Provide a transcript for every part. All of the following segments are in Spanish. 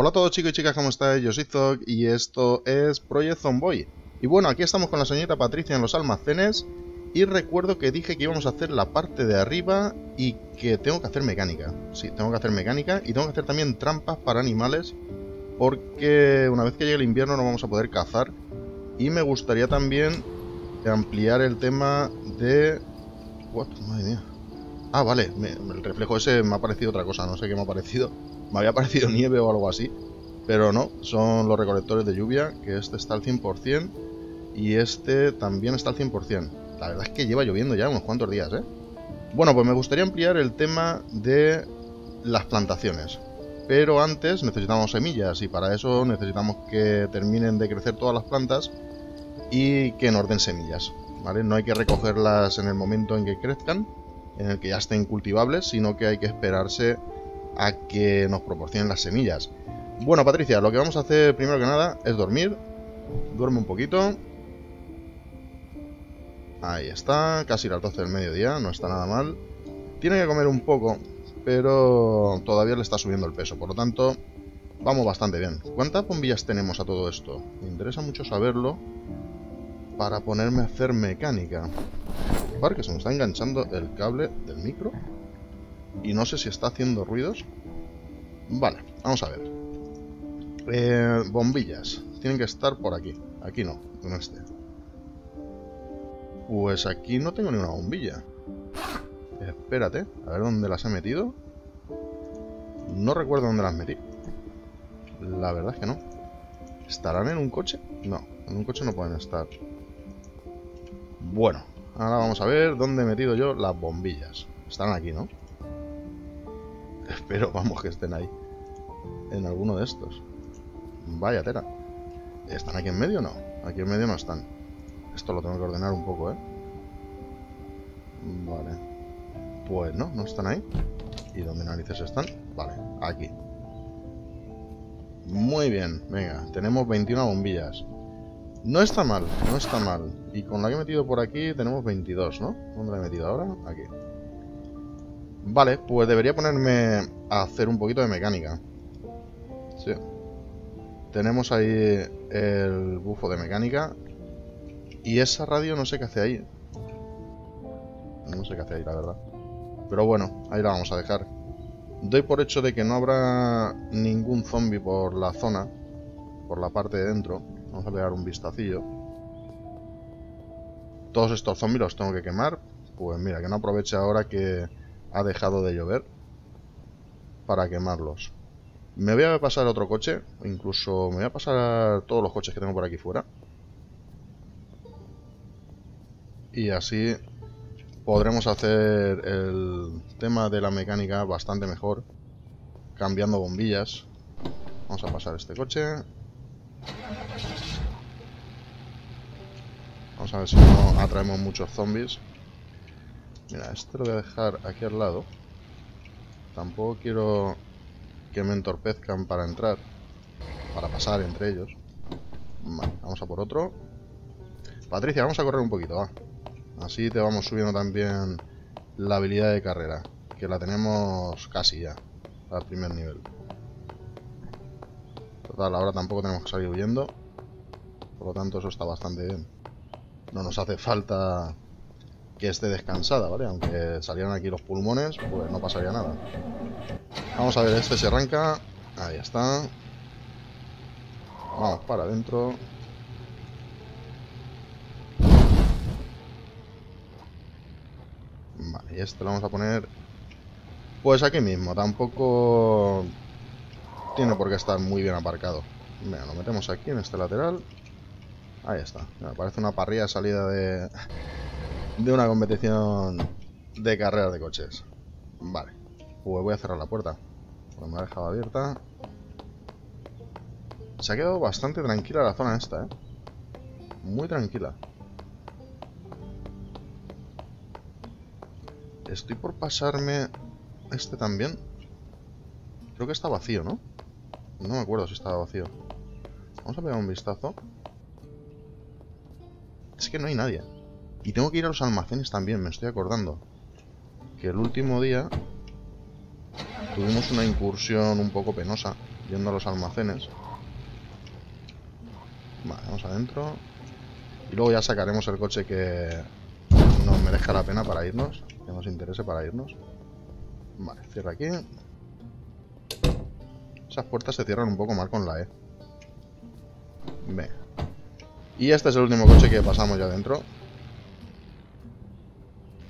Hola a todos chicos y chicas, ¿cómo estáis? Yo soy Zog y esto es Project Zomboid. Y bueno, aquí estamos con la señorita Patricia en los almacenes. Y recuerdo que dije que íbamos a hacer la parte de arriba y que tengo que hacer mecánica. Sí, tengo que hacer mecánica y tengo que hacer también trampas para animales, porque una vez que llegue el invierno no vamos a poder cazar. Y me gustaría también ampliar el tema de... What? Madre mía. Ah, vale, el reflejo ese me ha parecido otra cosa, no sé qué me ha parecido. Me había parecido nieve o algo así, pero no, son los recolectores de lluvia, que este está al 100% y este también está al 100%. La verdad es que lleva lloviendo ya unos cuantos días, ¿eh? Bueno, pues me gustaría ampliar el tema de las plantaciones, pero antes necesitamos semillas y para eso necesitamos que terminen de crecer todas las plantas y que nos den semillas, ¿vale? No hay que recogerlas en el momento en que crezcan, en el que ya estén cultivables, sino que hay que esperarse a que nos proporcionen las semillas. Bueno, Patricia, lo que vamos a hacer primero que nada es dormir. Duerme un poquito. Ahí está, casi las 12 del mediodía, no está nada mal. Tiene que comer un poco, pero todavía le está subiendo el peso, por lo tanto, vamos bastante bien. ¿Cuántas bombillas tenemos a todo esto? Me interesa mucho saberlo para ponerme a hacer mecánica. Para que se me está enganchando el cable del micro. Y no sé si está haciendo ruidos. Vale, vamos a ver. Bombillas. Tienen que estar por aquí. Aquí no, con este. Pues aquí no tengo ni una bombilla. Espérate, a ver dónde las he metido. No recuerdo dónde las metí. La verdad es que no. ¿Estarán en un coche? No, en un coche no pueden estar. Bueno, ahora vamos a ver dónde he metido yo las bombillas. Están aquí, ¿no? Espero, vamos, que estén ahí. En alguno de estos. Vaya tela. ¿Están aquí en medio o no? Aquí en medio no están. Esto lo tengo que ordenar un poco, ¿eh? Vale. Pues no, no están ahí. ¿Y dónde narices están? Vale, aquí. Muy bien, venga. Tenemos 21 bombillas. No está mal, no está mal. Y con la que he metido por aquí tenemos 22, ¿no? ¿Dónde la he metido ahora? Aquí. Vale, pues debería ponerme a hacer un poquito de mecánica. Sí. Tenemos ahí el bufo de mecánica. Y esa radio no sé qué hace ahí. No sé qué hace ahí, la verdad. Pero bueno, ahí la vamos a dejar. Doy por hecho de que no habrá ningún zombie por la zona. Por la parte de dentro. Vamos a pegar un vistacillo. Todos estos zombies los tengo que quemar. Pues mira, que no aproveche ahora que... ha dejado de llover para quemarlos. Me voy a pasar otro coche. Incluso me voy a pasar todos los coches que tengo por aquí fuera. Y así podremos hacer el tema de la mecánica bastante mejor. Cambiando bombillas. Vamos a pasar este coche. Vamos a ver si no atraemos muchos zombies. Mira, este lo voy a dejar aquí al lado. Tampoco quiero que me entorpezcan para entrar. Para pasar entre ellos. Vale, vamos a por otro. Patricia, vamos a correr un poquito, va. Así te vamos subiendo también la habilidad de carrera. Que la tenemos casi ya. Al primer nivel. Total, ahora tampoco tenemos que salir huyendo. Por lo tanto, eso está bastante bien. No nos hace falta... que esté descansada, ¿vale? Aunque salieran aquí los pulmones, pues no pasaría nada. Vamos a ver, este se arranca. Ahí está. Vamos para adentro. Vale, y este lo vamos a poner... pues aquí mismo, tampoco... tiene por qué estar muy bien aparcado. Mira, lo metemos aquí en este lateral. Ahí está. Mira, parece una parrilla de salida de... de una competición de carreras de coches. Vale, pues voy a cerrar la puerta. Pues me ha dejado abierta. Se ha quedado bastante tranquila la zona esta, ¿eh? Muy tranquila. Estoy por pasarme este también. Creo que está vacío, ¿no? No me acuerdo si estaba vacío. Vamos a pegar un vistazo. Es que no hay nadie. Y tengo que ir a los almacenes también, me estoy acordando. Que el último día tuvimos una incursión un poco penosa. yendo a los almacenes. Vale, vamos adentro. Y luego ya sacaremos el coche que nos merezca la pena para irnos, que nos interese para irnos. Vale, cierra aquí. Esas puertas se cierran un poco mal con la E. Venga. Y este es el último coche que pasamos ya adentro.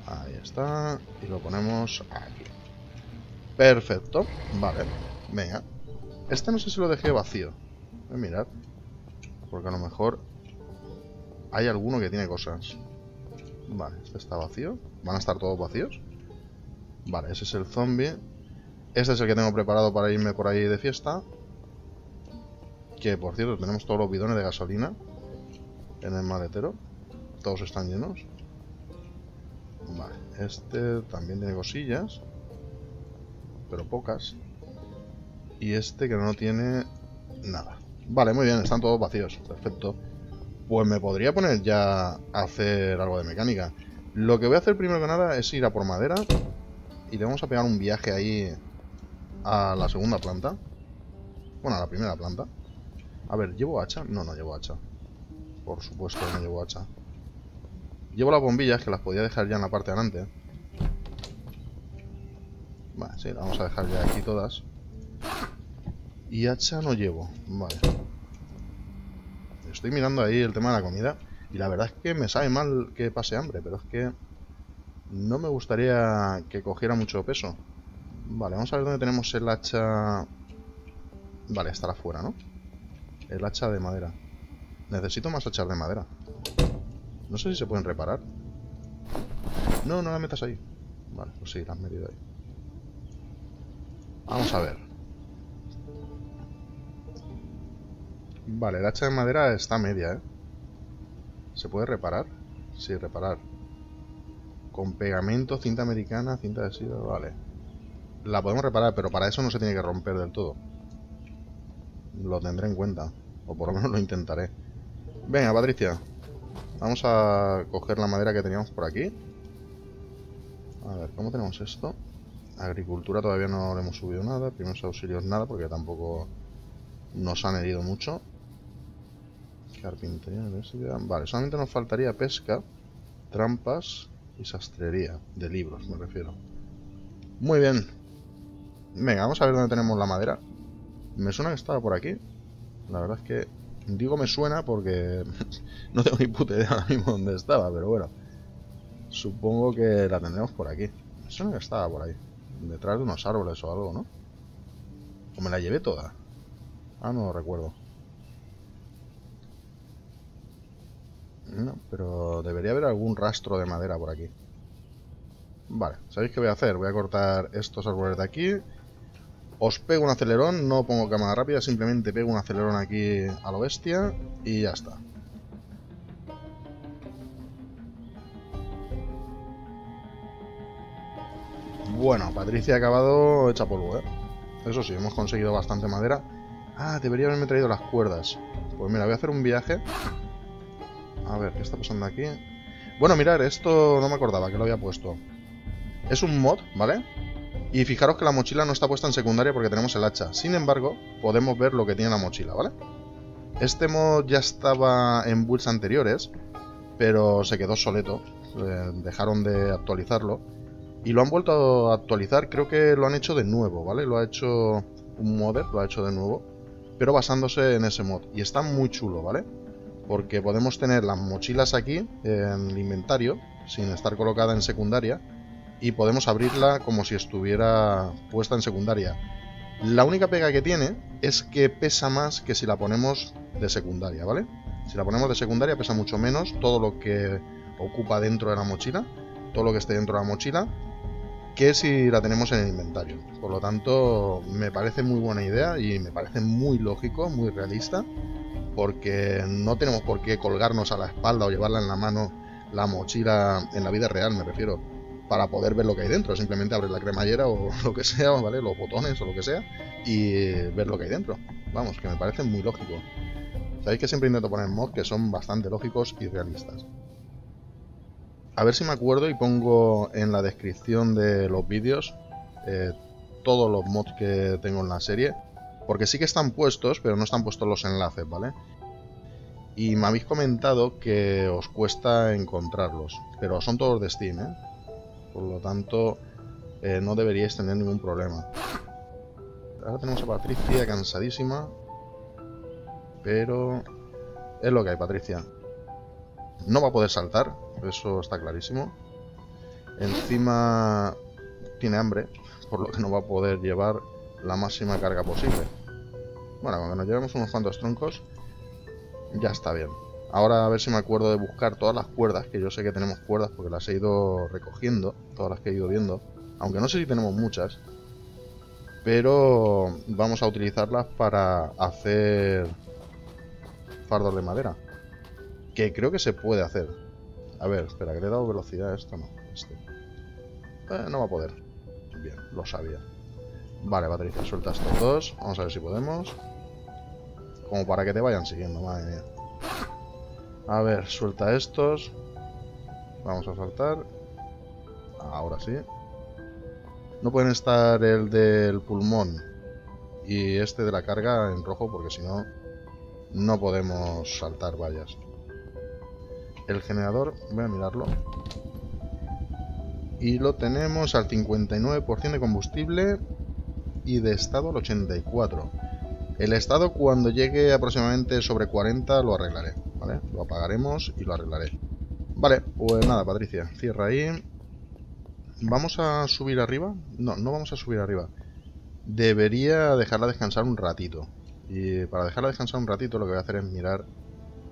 Ahí está. Y lo ponemos aquí. Perfecto. Vale. Venga. Este no sé si lo dejé vacío. Voy a mirar. Porque a lo mejor hay alguno que tiene cosas. Vale, este está vacío. ¿Van a estar todos vacíos? Vale, ese es el zombie. Este es el que tengo preparado para irme por ahí de fiesta. Que, por cierto, tenemos todos los bidones de gasolina en el maletero. Todos están llenos. Vale, este también tiene cosillas. Pero pocas. Y este que no tiene nada. Vale, muy bien, están todos vacíos. Perfecto. Pues me podría poner ya a hacer algo de mecánica. Lo que voy a hacer primero que nada es ir a por madera. Y le vamos a pegar un viaje ahí a la segunda planta. Bueno, a la primera planta. A ver, ¿llevo hacha? No, no llevo hacha. Por supuesto que no llevo hacha. Llevo las bombillas, que las podía dejar ya en la parte de delante. Vale, sí, las vamos a dejar ya aquí todas. Y hacha no llevo, vale. Estoy mirando ahí el tema de la comida. Y la verdad es que me sabe mal que pase hambre, pero es que no me gustaría que cogiera mucho peso. Vale, vamos a ver dónde tenemos el hacha. Vale, estará fuera, ¿no? El hacha de madera. Necesito más hachas de madera. No sé si se pueden reparar. No, no la metas ahí. Vale, pues sí, la has metido ahí. Vamos a ver. Vale, el hacha de madera está a media, ¿eh? ¿Se puede reparar? Sí, reparar. Con pegamento, cinta americana, cinta adhesiva, vale. La podemos reparar, pero para eso no se tiene que romper del todo. Lo tendré en cuenta. O por lo menos lo intentaré. Venga, Patricia. Vamos a coger la madera que teníamos por aquí. A ver, ¿cómo tenemos esto? Agricultura todavía no le hemos subido nada. Primeros auxilios nada, porque tampoco nos han herido mucho. Carpintería, universidad. Vale, solamente nos faltaría pesca, trampas y sastrería. De libros, me refiero. Muy bien. Venga, vamos a ver dónde tenemos la madera. Me suena que estaba por aquí. La verdad es que digo me suena porque no tengo ni puta idea ahora mismo dónde estaba, pero bueno. Supongo que la tendremos por aquí. Me suena que estaba por ahí. Detrás de unos árboles o algo, ¿no? ¿O me la llevé toda? Ah, no lo recuerdo. No, pero debería haber algún rastro de madera por aquí. Vale, ¿sabéis qué voy a hacer? Voy a cortar estos árboles de aquí. Os pego un acelerón, no pongo cámara rápida, simplemente pego un acelerón aquí a lo bestia y ya está. Bueno, Patricia ha acabado hecha polvo, ¿eh? Eso sí, hemos conseguido bastante madera. Ah, debería haberme traído las cuerdas. Pues mira, voy a hacer un viaje. A ver, ¿qué está pasando aquí? Bueno, mirad, esto no me acordaba que lo había puesto. Es un mod, ¿vale? Y fijaros que la mochila no está puesta en secundaria porque tenemos el hacha. Sin embargo, podemos ver lo que tiene la mochila, ¿vale? Este mod ya estaba en builds anteriores, pero se quedó obsoleto. Dejaron de actualizarlo. Y lo han vuelto a actualizar, creo que lo han hecho de nuevo, ¿vale? Lo ha hecho un modder, lo ha hecho de nuevo, pero basándose en ese mod. Y está muy chulo, ¿vale? Porque podemos tener las mochilas aquí, en el inventario, sin estar colocada en secundaria. Y podemos abrirla como si estuviera puesta en secundaria. La única pega que tiene es que pesa más que si la ponemos de secundaria, ¿vale? Si la ponemos de secundaria pesa mucho menos todo lo que ocupa dentro de la mochila, todo lo que esté dentro de la mochila, que si la tenemos en el inventario. Por lo tanto, me parece muy buena idea y me parece muy lógico, muy realista, porque no tenemos por qué colgarnos a la espalda o llevarla en la mano la mochila en la vida real, me refiero, para poder ver lo que hay dentro. Simplemente abres la cremallera o lo que sea, ¿vale? Los botones o lo que sea, y ver lo que hay dentro. Vamos, que me parece muy lógico. Sabéis que siempre intento poner mods que son bastante lógicos y realistas. A ver si me acuerdo y pongo en la descripción de los vídeos todos los mods que tengo en la serie. Porque sí que están puestos, pero no están puestos los enlaces, ¿vale? Y me habéis comentado que os cuesta encontrarlos, pero son todos de Steam, ¿eh? Por lo tanto, no deberíais tener ningún problema. Ahora tenemos a Patricia cansadísima, pero es lo que hay, Patricia. No va a poder saltar, eso está clarísimo. Encima tiene hambre, por lo que no va a poder llevar la máxima carga posible. Bueno, cuando nos llevemos unos cuantos troncos, ya está bien. Ahora a ver si me acuerdo de buscar todas las cuerdas, que yo sé que tenemos cuerdas porque las he ido recogiendo, todas las que he ido viendo. Aunque no sé si tenemos muchas, pero vamos a utilizarlas para hacer fardos de madera, que creo que se puede hacer. A ver, espera, que le he dado velocidad a esto, no, este. No va a poder. Bien, lo sabía. Vale, Patricia, suelta estos dos. Vamos a ver si podemos. Como para que te vayan siguiendo, madre mía. A ver, suelta estos. Vamos a saltar. Ahora sí. No pueden estar el del pulmón y este de la carga en rojo, porque si no, no podemos saltar vallas. El generador, voy a mirarlo. Y lo tenemos al 59% de combustible y de estado al 84%. El estado, cuando llegue aproximadamente sobre 40, lo arreglaré, ¿vale? Lo apagaremos y lo arreglaré. Vale, pues nada, Patricia, cierra ahí. ¿Vamos a subir arriba? No, no vamos a subir arriba. Debería dejarla descansar un ratito. Y para dejarla descansar un ratito, lo que voy a hacer es mirar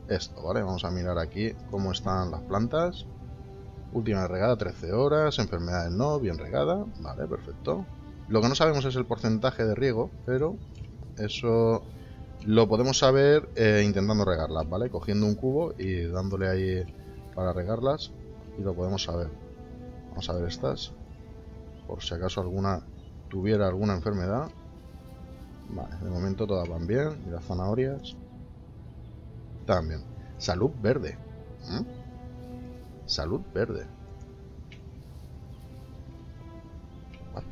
esto, ¿vale? Vamos a mirar aquí cómo están las plantas. Última regada, 13 horas. Enfermedades no, bien regada. Vale, perfecto. Lo que no sabemos es el porcentaje de riego, pero eso lo podemos saber intentando regarlas, ¿vale? Cogiendo un cubo y dándole ahí para regarlas y lo podemos saber. Vamos a ver estas, por si acaso alguna tuviera alguna enfermedad. Vale, de momento todas van bien. Y las zanahorias también. Salud verde. Salud verde. What?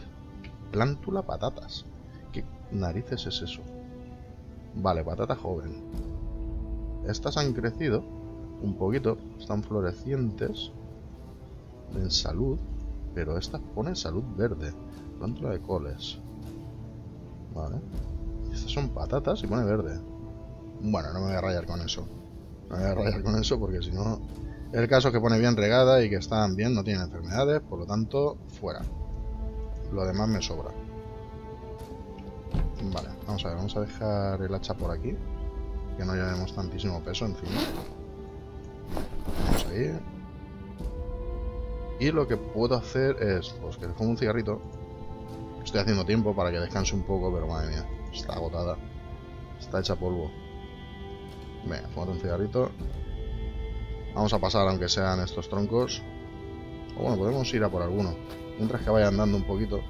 Plántula patatas. ¿Qué narices es eso? Vale, patata joven. Estas han crecido un poquito, están florecientes en salud, pero estas ponen salud verde. Plántula de coles. Vale. Estas son patatas y pone verde. Bueno, no me voy a rayar con eso. No me voy a rayar con eso porque si no... El caso es que pone bien regada y que están bien, no tienen enfermedades, por lo tanto, fuera. Lo demás me sobra. Vale, vamos a ver, vamos a dejar el hacha por aquí, que no llevemos tantísimo peso encima. Vamos a ir. Y lo que puedo hacer es, pues que dejo un cigarrito. Estoy haciendo tiempo para que descanse un poco, pero madre mía, está agotada. Está hecha polvo. Venga, fumate un cigarrito. Vamos a pasar, aunque sean estos troncos. O bueno, podemos ir a por alguno. Mientras que vaya andando un poquito.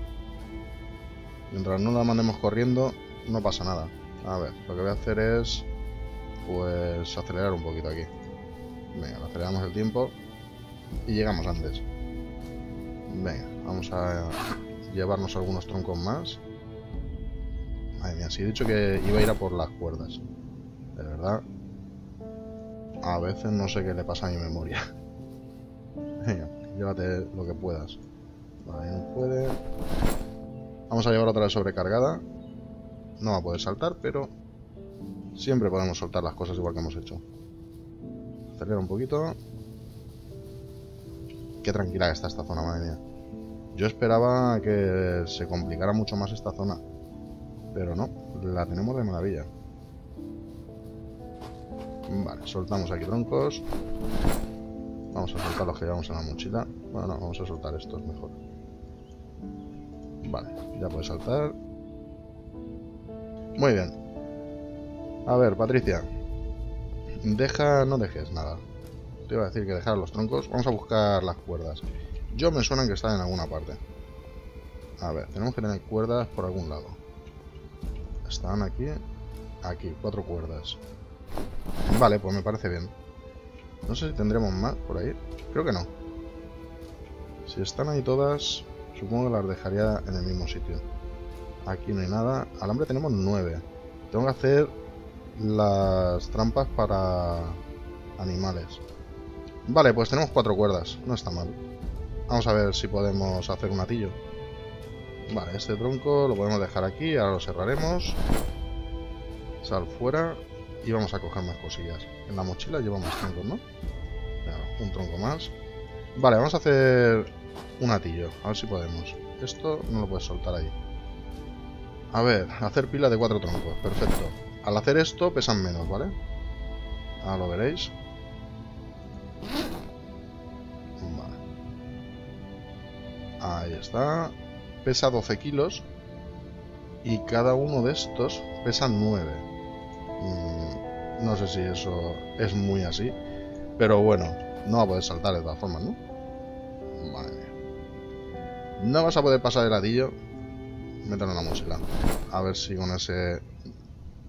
Mientras no la mandemos corriendo, no pasa nada. A ver, lo que voy a hacer es... pues acelerar un poquito aquí. Venga, aceleramos el tiempo. Y llegamos antes. Venga, vamos a llevarnos algunos troncos más. Madre mía, si he dicho que iba a ir a por las cuerdas. De verdad. A veces no sé qué le pasa a mi memoria. Venga, llévate lo que puedas. Vale, no puede. Vamos a llevar otra vez sobrecargada. No va a poder saltar, pero siempre podemos soltar las cosas igual que hemos hecho. Acelera un poquito. Qué tranquila que está esta zona, madre mía. Yo esperaba que se complicara mucho más esta zona, pero no, la tenemos de maravilla. Vale, soltamos aquí troncos. Vamos a soltar los que llevamos en la mochila. Bueno, no, vamos a soltar estos mejor. Vale, ya puedes saltar. Muy bien. A ver, Patricia. Deja, no dejes nada. Te iba a decir que dejar los troncos. Vamos a buscar las cuerdas. Yo me suena que están en alguna parte. A ver, tenemos que tener cuerdas por algún lado. Están aquí. Aquí, 4 cuerdas. Vale, pues me parece bien. No sé si tendremos más por ahí. Creo que no. Si están ahí todas, supongo que las dejaría en el mismo sitio. Aquí no hay nada. Alambre tenemos 9. Tengo que hacer las trampas para animales. Vale, pues tenemos 4 cuerdas. No está mal. Vamos a ver si podemos hacer un atillo. Vale, este tronco lo podemos dejar aquí. Ahora lo cerraremos. Sal fuera. Y vamos a coger más cosillas. En la mochila lleva más troncos, ¿no? Claro, un tronco más. Vale, vamos a hacer un atillo. A ver si podemos. Esto no lo puedes soltar ahí. A ver, hacer pila de 4 troncos. Perfecto. Al hacer esto pesan menos, ¿vale? Ahora lo veréis. Vale. Ahí está. Pesa 12 kilos. Y cada uno de estos pesa 9. No sé si eso es muy así, pero bueno, no va a poder saltar de todas formas, ¿no? Madre mía. No vas a poder pasar el ladillo. Mételo en la mochila. A ver si con ese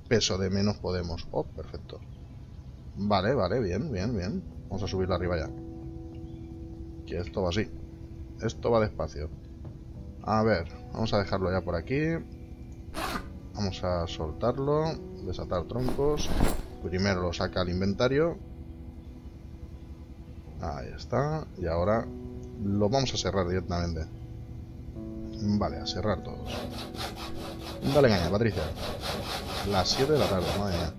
peso de menos podemos. Oh, perfecto. Vale, vale, bien, bien, bien. Vamos a subirla arriba ya. Que esto va así. Esto va despacio. A ver, vamos a dejarlo ya por aquí. Vamos a soltarlo. Desatar troncos. Primero lo saca al inventario. Ahí está. Y ahora lo vamos a cerrar directamente. Vale, a cerrar todos. Dale caña, Patricia. Las 7 de la tarde, madre mía.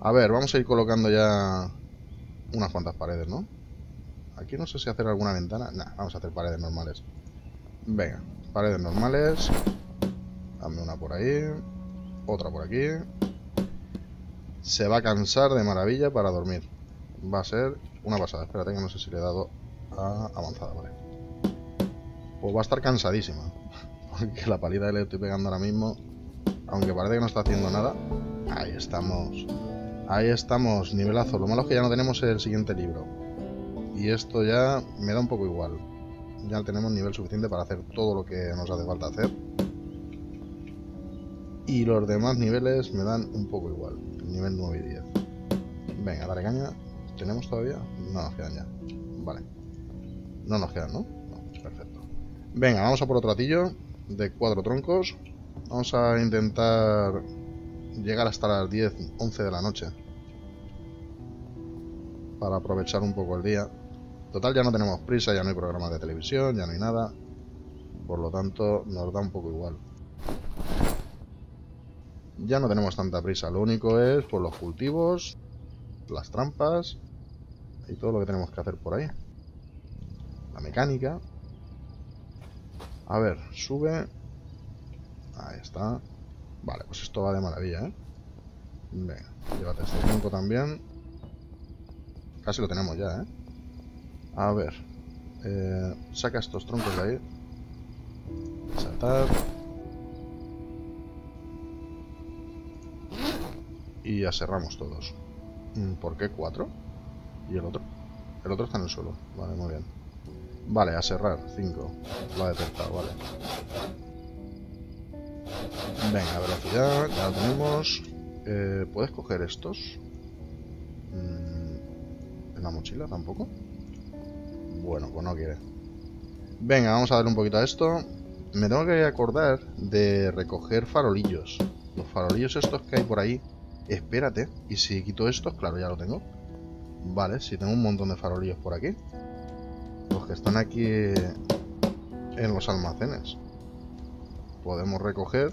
A ver, vamos a ir colocando ya unas cuantas paredes, ¿no? Aquí no sé si hacer alguna ventana. Nah, vamos a hacer paredes normales. Venga, paredes normales. Dame una por ahí. Otra por aquí. Se va a cansar de maravilla para dormir. Va a ser una pasada. Espérate que no sé si le he dado a avanzada, vale. Pues va a estar cansadísima. Porque la paliza que le estoy pegando ahora mismo, aunque parece que no está haciendo nada. Ahí estamos. Ahí estamos, nivelazo. Lo malo es que ya no tenemos el siguiente libro. Y esto ya me da un poco igual. Ya tenemos nivel suficiente para hacer todo lo que nos hace falta hacer. Y los demás niveles me dan un poco igual. Nivel 9 y 10. Venga, dale caña. ¿Tenemos todavía? No nos quedan ya. Vale. No nos quedan, ¿no? No, perfecto. Venga, vamos a por otro atillo de 4 troncos. Vamos a intentar llegar hasta las 10, 11 de la noche. Para aprovechar un poco el día. Total, ya no tenemos prisa, ya no hay programas de televisión, ya no hay nada. Por lo tanto, nos da un poco igual. Ya no tenemos tanta prisa, lo único es por los cultivos, las trampas y todo lo que tenemos que hacer por ahí. La mecánica. A ver, sube. Ahí está. Vale, pues esto va de maravilla, ¿eh? Venga, llévate este tronco también. Casi lo tenemos ya, ¿eh? A ver, saca estos troncos de ahí. Saltar. Y ya cerramos todos. ¿Por qué 4? ¿Y el otro? El otro está en el suelo. Vale, muy bien. Vale, a cerrar. 5. Lo ha detectado, vale. Venga, velocidad. Ya lo tenemos. ¿Puedes coger estos? ¿En la mochila tampoco? Bueno, pues no quiere. Venga, vamos a darle un poquito a esto. Me tengo que acordar de recoger farolillos. Los farolillos estos que hay por ahí. Espérate, y si quito estos, claro, ya lo tengo. Vale, si tengo un montón de farolillos por aquí. Los que están aquí en los almacenes. Podemos recoger,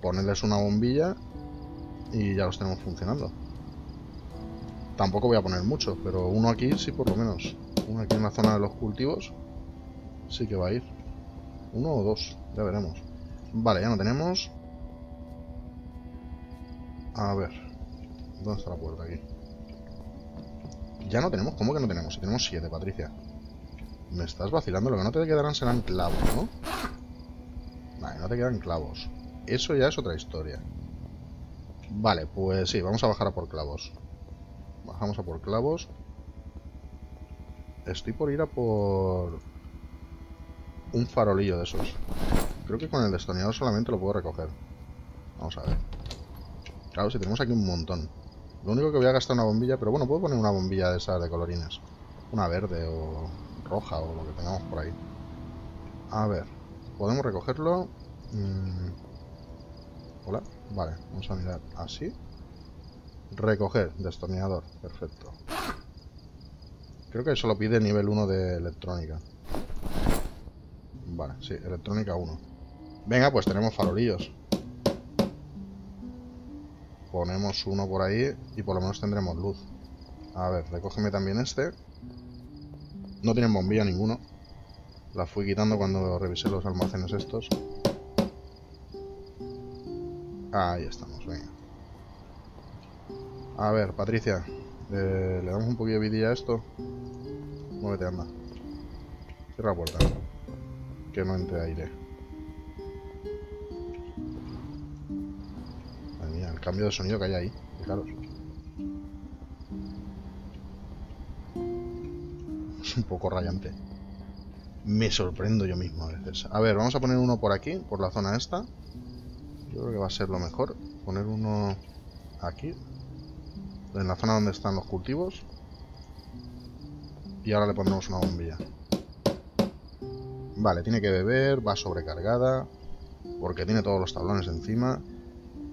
ponerles una bombilla y ya los tenemos funcionando. Tampoco voy a poner muchos, pero uno aquí sí, por lo menos. Uno aquí en la zona de los cultivos sí que va a ir. Uno o dos, ya veremos. Vale, ya no tenemos. A ver, ¿dónde está la puerta aquí? Ya no tenemos, ¿cómo que no tenemos? Si tenemos 7, Patricia. Me estás vacilando, lo que no te quedarán serán clavos, ¿no? Vale, no te quedan clavos. Eso ya es otra historia. Vale, pues sí, vamos a bajar a por clavos. Bajamos a por clavos. Estoy por ir a por un farolillo de esos. Creo que con el destornillador solamente lo puedo recoger. Vamos a ver. Claro, si tenemos aquí un montón. Lo único que voy a gastar una bombilla, pero bueno, puedo poner una bombilla de esas de colorines. Una verde o roja o lo que tengamos por ahí. A ver, podemos recogerlo. Hola, vale, vamos a mirar así. Recoger, destornillador, perfecto. Creo que eso lo pide nivel 1 de electrónica. Vale, sí, electrónica 1. Venga, pues tenemos farolillos. Ponemos uno por ahí y por lo menos tendremos luz. A ver, recógeme también este. No tienen bombilla ninguno. La fui quitando cuando revisé los almacenes estos. Ahí estamos, venga. A ver, Patricia, le damos un poquito de vidilla a esto. Muévete, anda. Cierra la puerta, que no entre aire. Madre mía, el cambio de sonido que hay ahí, fijaros. Es un poco rayante. Me sorprendo yo mismo a veces. A ver, vamos a poner uno por aquí, por la zona esta. Yo creo que va a ser lo mejor. Poner uno aquí, en la zona donde están los cultivos. Y ahora le pondremos una bombilla. Vale, tiene que beber, va sobrecargada, porque tiene todos los tablones encima.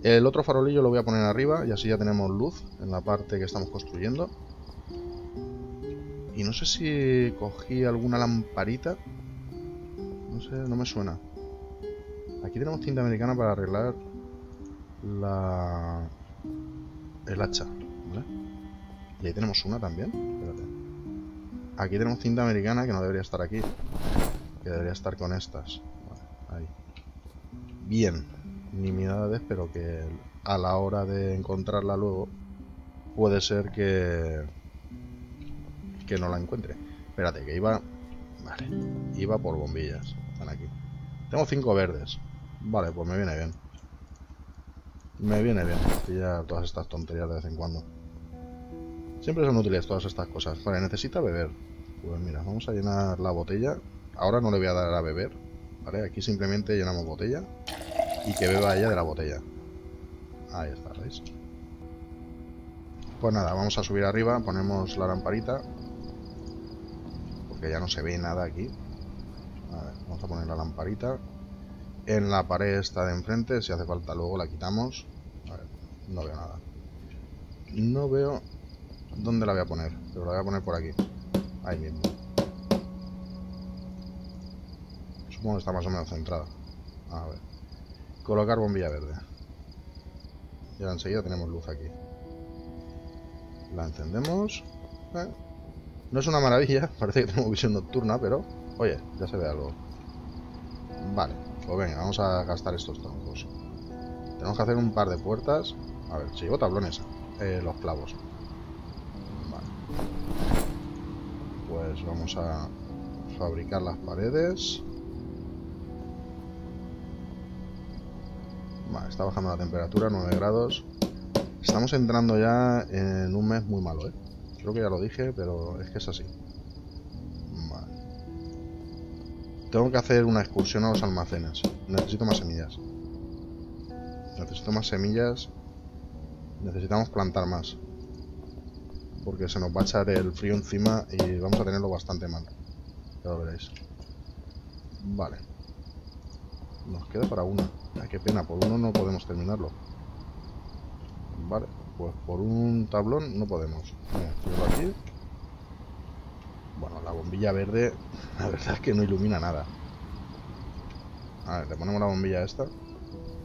El otro farolillo lo voy a poner arriba y así ya tenemos luz en la parte que estamos construyendo. Y no sé si cogí alguna lamparita. No sé, no me suena. Aquí tenemos tinta americana para arreglar el hacha, ¿vale? Y ahí tenemos una también. Espérate. Aquí tenemos tinta americana que no debería estar aquí, que debería estar con estas. Vale, ahí. Bien, nimiedades, pero que a la hora de encontrarla luego puede ser que no la encuentre. Espérate, que iba... Vale, iba por bombillas. Están aquí. Tengo 5 verdes. Vale, pues me viene bien. Me viene bien pillar todas estas tonterías de vez en cuando. Siempre son útiles todas estas cosas. Vale, necesita beber. Pues mira, vamos a llenar la botella. Ahora no le voy a dar a beber, ¿vale? Aquí simplemente llenamos botella y que beba ella de la botella. Ahí está, ¿veis? Pues nada, vamos a subir arriba, ponemos la lamparita, porque ya no se ve nada aquí. A ver, vamos a poner la lamparita en la pared esta de enfrente. Si hace falta luego la quitamos. A ver, no veo nada. No veo dónde la voy a poner, pero la voy a poner por aquí. Ahí mismo. Supongo que está más o menos centrada. A ver. Colocar bombilla verde. Ya enseguida tenemos luz aquí. La encendemos. No es una maravilla, parece que tengo visión nocturna, pero... Oye, ya se ve algo. Vale, pues venga, vamos a gastar estos troncos. Tenemos que hacer un par de puertas. A ver, si llevo tablones. Los clavos. Vale. Pues vamos a fabricar las paredes. Vale, está bajando la temperatura, 9 grados. Estamos entrando ya en un mes muy malo, ¿eh? Creo que ya lo dije, pero es que es así. Tengo que hacer una excursión a los almacenes. Necesito más semillas. Necesitamos plantar más, porque se nos va a echar el frío encima y vamos a tenerlo bastante mal. Ya lo veréis. Vale. Nos queda para una. Ay, qué pena, por uno no podemos terminarlo. Vale, pues por un tablón no podemos. Mira, llevo aquí. Bueno, la bombilla verde, la verdad es que no ilumina nada. A ver, le ponemos la bombilla a esta.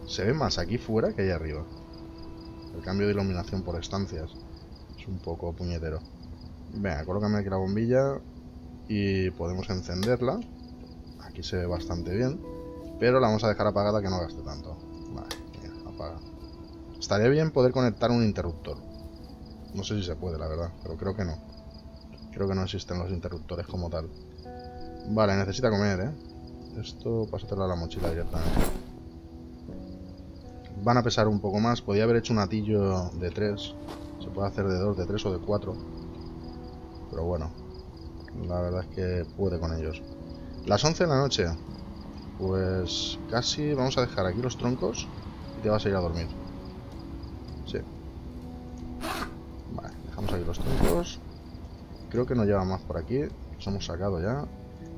Se ve más aquí fuera que allá arriba. El cambio de iluminación por estancias es un poco puñetero. Venga, colócame aquí la bombilla y podemos encenderla. Aquí se ve bastante bien, pero la vamos a dejar apagada que no gaste tanto. Vale, mira, apaga. Estaría bien poder conectar un interruptor. No sé si se puede, la verdad, pero creo que no. Creo que no existen los interruptores como tal. Vale, necesita comer, ¿eh? Esto, pásatelo a la mochila directamente. Van a pesar un poco más. Podría haber hecho un atillo de 3. Se puede hacer de 2, de 3 o de 4. Pero bueno, la verdad es que puede con ellos. Las 11 de la noche. Pues casi vamos a dejar aquí los troncos y te vas a ir a dormir. Sí. Vale, dejamos aquí los troncos. Creo que no lleva más por aquí. Los hemos sacado ya.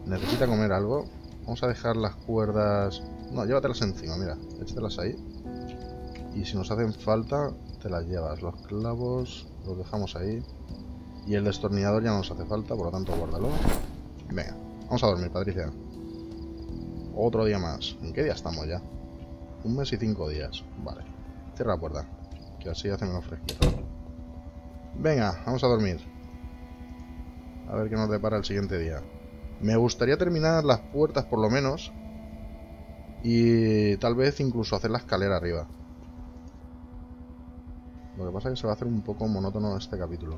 Necesita comer algo. Vamos a dejar las cuerdas... No, llévatelas encima, mira. Échatelas ahí. Y si nos hacen falta, te las llevas. Los clavos los dejamos ahí. Y el destornillador ya no nos hace falta, por lo tanto guárdalo. Venga, vamos a dormir, Patricia. Otro día más. ¿En qué día estamos ya? 1 mes y 5 días. Vale. Cierra la puerta, que así hace menos fresquito. Venga, vamos a dormir. A ver qué nos depara el siguiente día. Me gustaría terminar las puertas por lo menos. Y tal vez incluso hacer la escalera arriba. Lo que pasa es que se va a hacer un poco monótono este capítulo.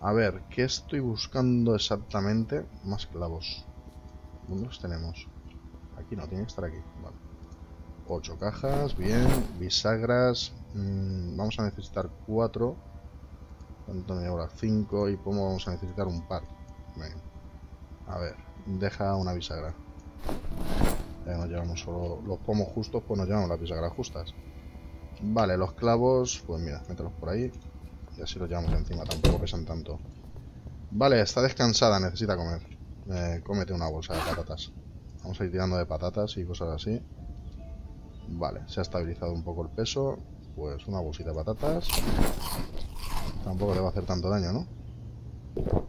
A ver, ¿qué estoy buscando exactamente? Más clavos. ¿Dónde los tenemos? Aquí no, tiene que estar aquí. Vale. 8 cajas, bien. Bisagras. Vamos a necesitar 4. Tanto me llevo las 5 y como vamos a necesitar un par. Venga. A ver, deja una bisagra. Ya nos llevamos solo los pomos justos, pues nos llevamos las bisagras justas. Vale, los clavos, pues mira, mételos por ahí. Y así los llevamos encima, tampoco pesan tanto. Vale, está descansada, necesita comer. Cómete una bolsa de patatas. Vamos a ir tirando de patatas y cosas así. Vale, se ha estabilizado un poco el peso. Pues una bolsita de patatas. Tampoco le va a hacer tanto daño, ¿no?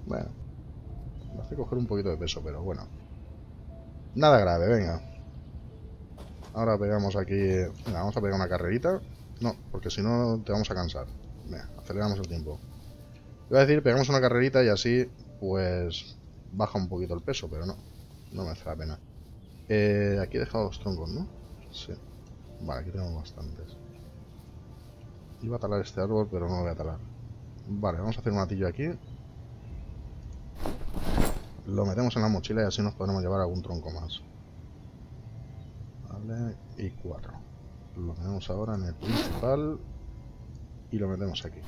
Bueno. Me hace coger un poquito de peso, pero bueno. Nada grave, venga. Ahora pegamos aquí... Venga, vamos a pegar una carrerita. No, porque si no te vamos a cansar. Venga, aceleramos el tiempo. Iba a decir, pegamos una carrerita y así, pues... Baja un poquito el peso, pero no. No me hace la pena. Aquí he dejado 2 troncos, ¿no? Sí. Vale, aquí tenemos bastantes. Iba a talar este árbol, pero no lo voy a talar. Vale, vamos a hacer un atillo aquí. Lo metemos en la mochila y así nos podremos llevar algún tronco más. Vale, y 4. Lo metemos ahora en el principal. Y lo metemos aquí.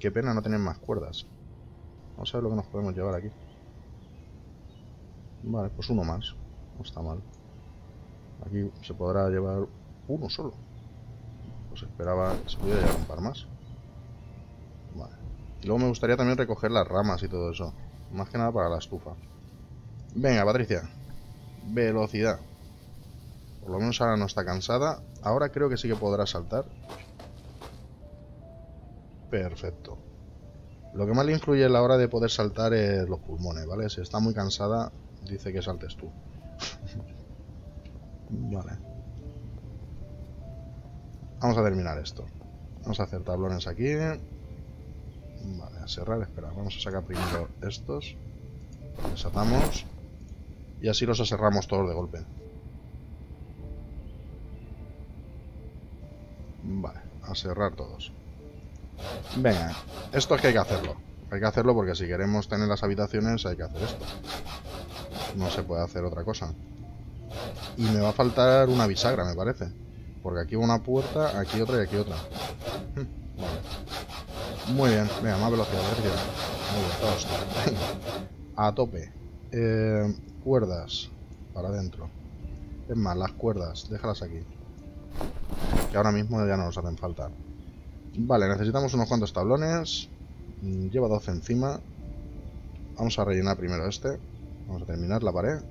Qué pena no tener más cuerdas. Vamos a ver lo que nos podemos llevar aquí. Vale, pues 1 más. No está mal. Aquí se podrá llevar 1 solo. Pues esperaba que se pudiera llevar un par más. Vale. Y luego me gustaría también recoger las ramas y todo eso. Más que nada para la estufa. Venga, Patricia. Velocidad. Por lo menos ahora no está cansada. Ahora creo que sí que podrá saltar. Perfecto. Lo que más le influye en la hora de poder saltar es los pulmones, ¿vale? Si está muy cansada, dice que saltes tú. Vale. Vamos a terminar esto. Vamos a hacer tablones aquí. Vale, a cerrar, espera, vamos a sacar primero estos. Los desatamos. Y así los aserramos todos de golpe. Vale, a cerrar todos. Venga, esto es que hay que hacerlo. Hay que hacerlo porque si queremos tener las habitaciones hay que hacer esto. No se puede hacer otra cosa. Y me va a faltar una bisagra, me parece. Porque aquí va una puerta, aquí otra y aquí otra. Vale. Muy bien, venga, más velocidad, Patricia. Muy bien, a tope. Cuerdas para adentro. Es más, las cuerdas, déjalas aquí. Que ahora mismo ya no nos hacen falta. Vale, necesitamos unos cuantos tablones. Lleva 12 encima. Vamos a rellenar primero este. Vamos a terminar la pared.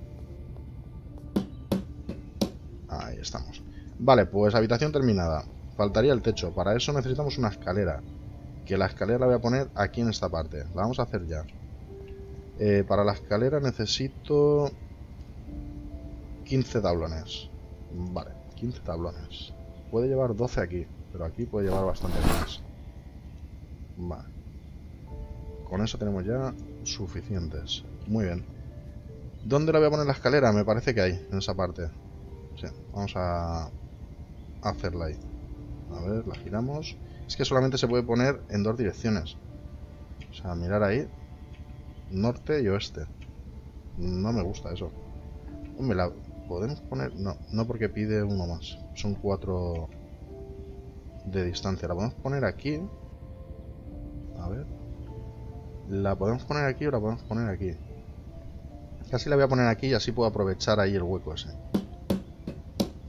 Ahí estamos. Vale, pues habitación terminada. Faltaría el techo. Para eso necesitamos una escalera. Que la escalera la voy a poner aquí en esta parte. La vamos a hacer ya. Para la escalera necesito 15 tablones. Vale, 15 tablones. Puede llevar 12 aquí, pero aquí puede llevar bastante más. Vale. Con eso tenemos ya suficientes. Muy bien. ¿Dónde la voy a poner la escalera? Me parece que hay, en esa parte. Sí, vamos a hacerla ahí. A ver, la giramos. Es que solamente se puede poner en 2 direcciones. O sea, mirar ahí. Norte y oeste. No me gusta eso. Hombre, la podemos poner... No, no porque pide 1 más. Son 4 de distancia. La podemos poner aquí. A ver. La podemos poner aquí o la podemos poner aquí. Casi la voy a poner aquí y así puedo aprovechar ahí el hueco ese.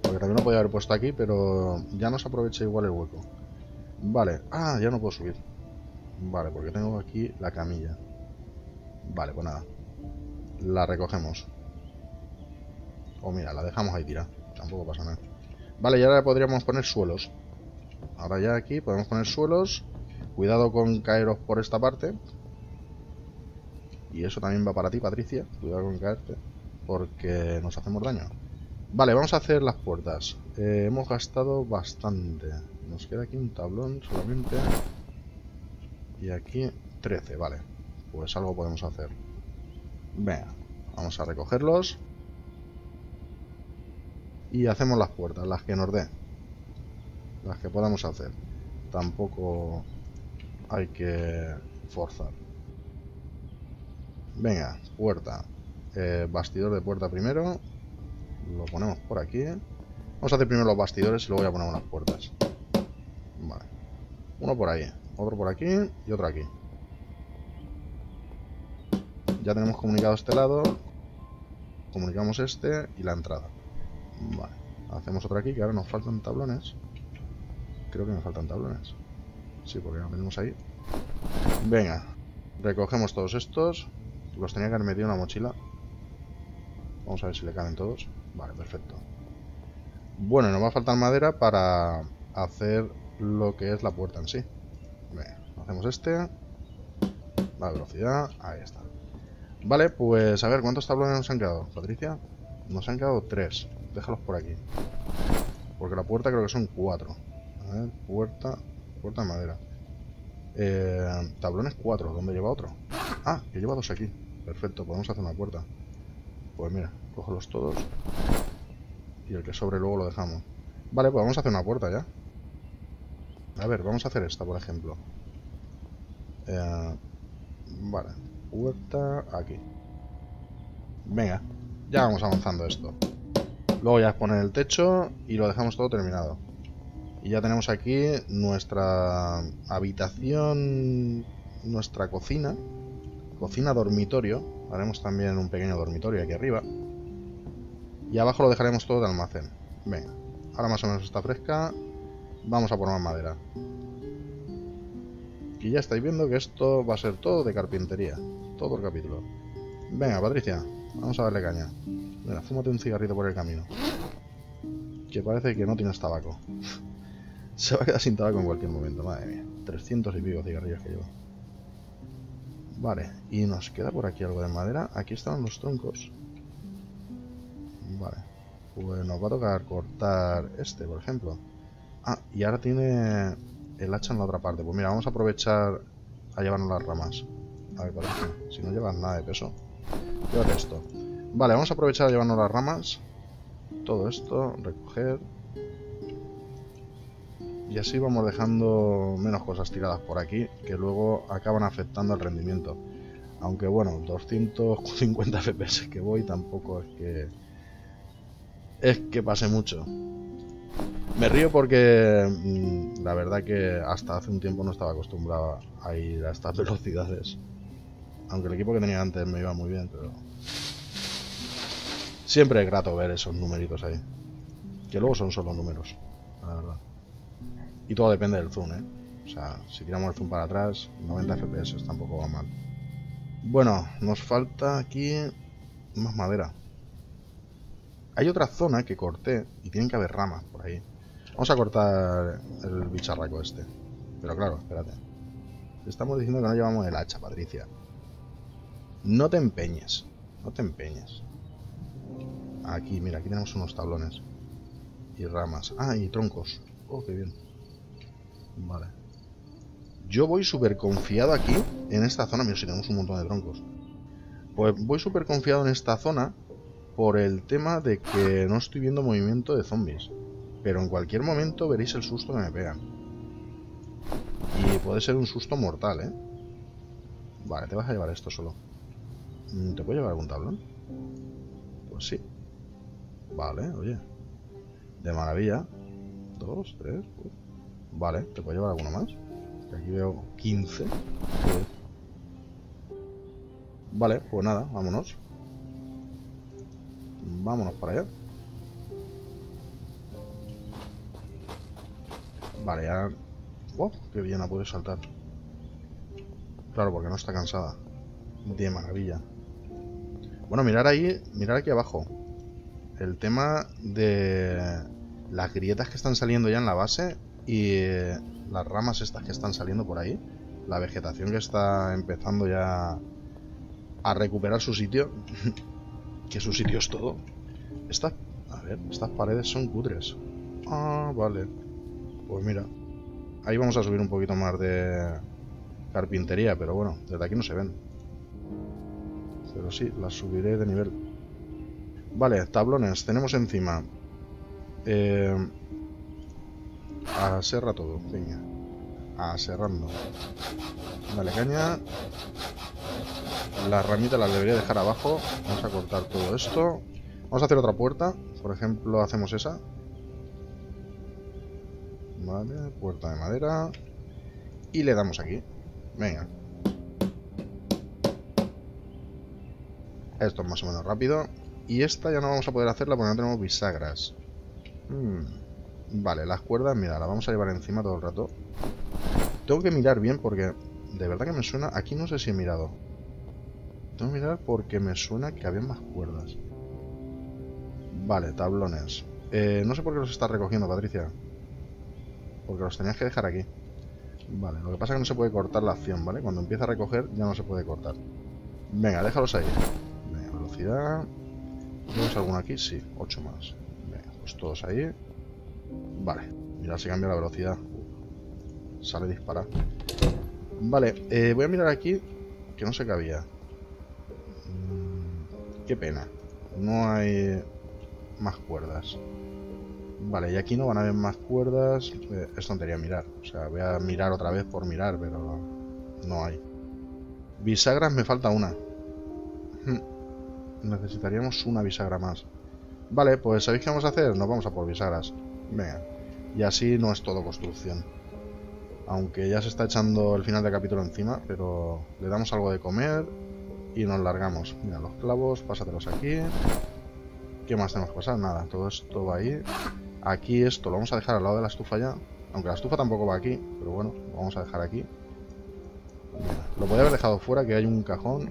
Porque también lo podía haber puesto aquí, pero ya no se aprovecha igual el hueco. Vale, ah, ya no puedo subir. Vale, porque tengo aquí la camilla. Vale, pues nada. La recogemos. O mira, la dejamos ahí tirada. Tampoco pasa nada. Vale, y ahora podríamos poner suelos. Ahora ya aquí podemos poner suelos. Cuidado con caeros por esta parte. Y eso también va para ti, Patricia. Cuidado con caerte, porque nos hacemos daño. Vale, vamos a hacer las puertas. Hemos gastado bastante. Nos queda aquí un tablón solamente. Y aquí 13, vale. Pues algo podemos hacer. Venga, vamos a recogerlos. Y hacemos las puertas, las que nos dé. Las que podamos hacer. Tampoco hay que forzar. Venga, puerta. Bastidor de puerta primero. Lo ponemos por aquí. Vamos a hacer primero los bastidores y luego ya ponemos las puertas. Vale. Uno por ahí, otro por aquí y otro aquí. Ya tenemos comunicado este lado. Comunicamos este y la entrada. Vale. Hacemos otro aquí, que ahora nos faltan tablones. Creo que me faltan tablones. Sí, porque lo tenemos ahí. Venga. Recogemos todos estos. Los tenía que haber metido en una mochila. Vamos a ver si le caben todos. Vale, perfecto. Bueno, y nos va a faltar madera para hacer lo que es la puerta en sí. Venga, hacemos este. La velocidad. Ahí está. Vale, pues a ver, ¿cuántos tablones nos han quedado, Patricia? Nos han quedado 3. Déjalos por aquí. Porque la puerta creo que son 4. A ver, puerta de madera. Tablones 4. ¿Dónde lleva otro? Ah, que lleva 2 aquí. Perfecto, podemos hacer una puerta. Pues mira, cógelos todos. Y el que sobre luego lo dejamos. Vale, pues vamos a hacer una puerta ya. A ver, vamos a hacer esta, por ejemplo. Vale, puerta aquí. Venga, ya vamos avanzando esto. Luego ya poner el techo y lo dejamos todo terminado. Y ya tenemos aquí nuestra habitación, nuestra cocina. Cocina dormitorio. Haremos también un pequeño dormitorio aquí arriba. Y abajo lo dejaremos todo de almacén. Venga, ahora más o menos está fresca. Vamos a poner más madera. Y ya estáis viendo que esto va a ser todo de carpintería. Todo el capítulo. Venga, Patricia, vamos a darle caña. Mira, fúmate un cigarrito por el camino. Que parece que no tienes tabaco. Se va a quedar sin tabaco en cualquier momento, madre mía. 300 y pico cigarrillos que llevo. Vale, y nos queda por aquí algo de madera. Aquí están los troncos. Vale, pues nos va a tocar cortar este, por ejemplo. Ah, y ahora tiene el hacha en la otra parte. Pues mira, vamos a aprovechar a llevarnos las ramas. A ver, parece, si no llevas nada de peso. Llévate esto. Vale, vamos a aprovechar a llevarnos las ramas. Todo esto, recoger. Y así vamos dejando menos cosas tiradas por aquí, que luego acaban afectando al rendimiento. Aunque bueno, 250 FPS que voy tampoco es que pase mucho. Me río porque la verdad que hasta hace un tiempo no estaba acostumbrado a ir a estas velocidades. Aunque el equipo que tenía antes me iba muy bien, pero... siempre es grato ver esos numeritos ahí. Que luego son solo números, la verdad. Y todo depende del zoom, ¿eh? O sea, si tiramos el zoom para atrás, 90 FPS tampoco va mal. Bueno, nos falta aquí más madera. Hay otra zona que corté y tienen que haber ramas por ahí. Vamos a cortar el bicharraco este. Pero claro, espérate. Te estamos diciendo que no llevamos el hacha, Patricia. No te empeñes. No te empeñes. Aquí, mira, aquí tenemos unos tablones. Y ramas. Ah, y troncos. Oh, qué bien. Vale. Yo voy súper confiado aquí, en esta zona. Mira, si tenemos un montón de troncos. Pues voy súper confiado en esta zona por el tema de que no estoy viendo movimiento de zombies. Pero en cualquier momento veréis el susto que me pegan. Y puede ser un susto mortal, ¿eh? Vale, te vas a llevar esto solo. ¿Te puedo llevar algún tablón? Pues sí. Vale, oye. De maravilla. 2, 3... Pues. Vale, ¿te puedo llevar alguno más? Que aquí veo 15. Vale, pues nada, vámonos. Vámonos para allá. Vale, ya... ¡Wow! ¡Qué bien! Ha podido saltar. Claro, porque no está cansada. de maravilla. Bueno, mirar ahí, mirar aquí abajo. El tema de las grietas que están saliendo ya en la base y las ramas estas que están saliendo por ahí. La vegetación que está empezando ya a recuperar su sitio. Que su sitio es todo. Estas, a ver, estas paredes son cutres. Ah, vale. Pues mira. Ahí vamos a subir un poquito más de carpintería, pero bueno, desde aquí no se ven. Pero sí, las subiré de nivel. Vale, tablones. Tenemos encima. Aserra todo, venga. Aserrando. Dale caña. Las ramitas las debería dejar abajo. Vamos a cortar todo esto. Vamos a hacer otra puerta. Por ejemplo, hacemos esa. Vale, puerta de madera. Y le damos aquí. Venga. Esto es más o menos rápido. Y esta ya no vamos a poder hacerla porque no tenemos bisagras. Vale, las cuerdas, mira, las vamos a llevar encima todo el rato. Tengo que mirar bien porque de verdad que me suena... Aquí no sé si he mirado. Tengo que mirar porque me suena que había más cuerdas. Vale, tablones. No sé por qué los estás recogiendo, Patricia. Porque los tenías que dejar aquí. Vale, lo que pasa es que no se puede cortar la acción, ¿vale? Cuando empieza a recoger ya no se puede cortar. Venga, déjalos ahí. Venga, velocidad. ¿Tenemos alguno aquí? Sí, 8 más. Venga, pues todos ahí. Vale, mirad si cambia la velocidad. Sale disparar. Vale, voy a mirar aquí. Que no sé qué había. Qué pena. No hay más cuerdas. Vale, y aquí no van a haber más cuerdas. Es tontería mirar. O sea, voy a mirar otra vez por mirar, pero no hay. Bisagras me falta una. Necesitaríamos una bisagra más. Vale, pues ¿sabéis qué vamos a hacer? Nos vamos a por bisagras. Venga. Y así no es todo construcción. Aunque ya se está echando el final del capítulo encima, pero le damos algo de comer y nos largamos. Mira, los clavos, pásatelos aquí. ¿Qué más tenemos que pasar? Nada, todo esto va ahí. Aquí esto lo vamos a dejar al lado de la estufa ya. Aunque la estufa tampoco va aquí, pero bueno, lo vamos a dejar aquí. Mira, lo podía haber dejado fuera, que hay un cajón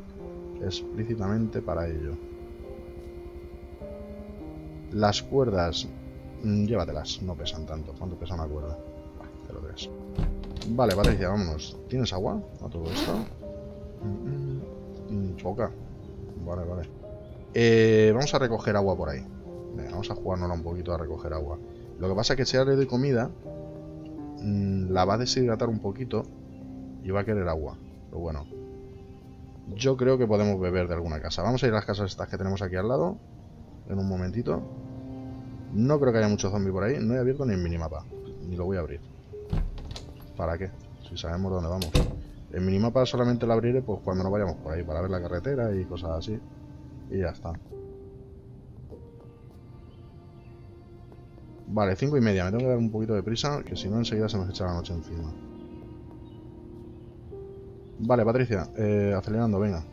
explícitamente para ello. Las cuerdas, llévatelas, no pesan tanto. ¿Cuánto pesa una cuerda? Te lo crees. Vale, Patricia, vámonos. ¿Tienes agua a todo esto? Poca. Vale, vale. Vamos a recoger agua por ahí. Venga, vamos a jugárnosla un poquito a recoger agua. Lo que pasa es que si ahora le doy comida, la va a deshidratar un poquito y va a querer agua. Pero bueno, yo creo que podemos beber de alguna casa. Vamos a ir a las casas estas que tenemos aquí al lado en un momentito. No creo que haya mucho zombie por ahí. No he abierto ni el minimapa. Ni lo voy a abrir. ¿Para qué? Si sabemos dónde vamos. El minimapa solamente lo abriré pues cuando nos vayamos por ahí, para ver la carretera y cosas así. Y ya está. Vale, 5:30. Me tengo que dar un poquito de prisa, que si no enseguida se nos echa la noche encima. Vale, Patricia, acelerando, venga.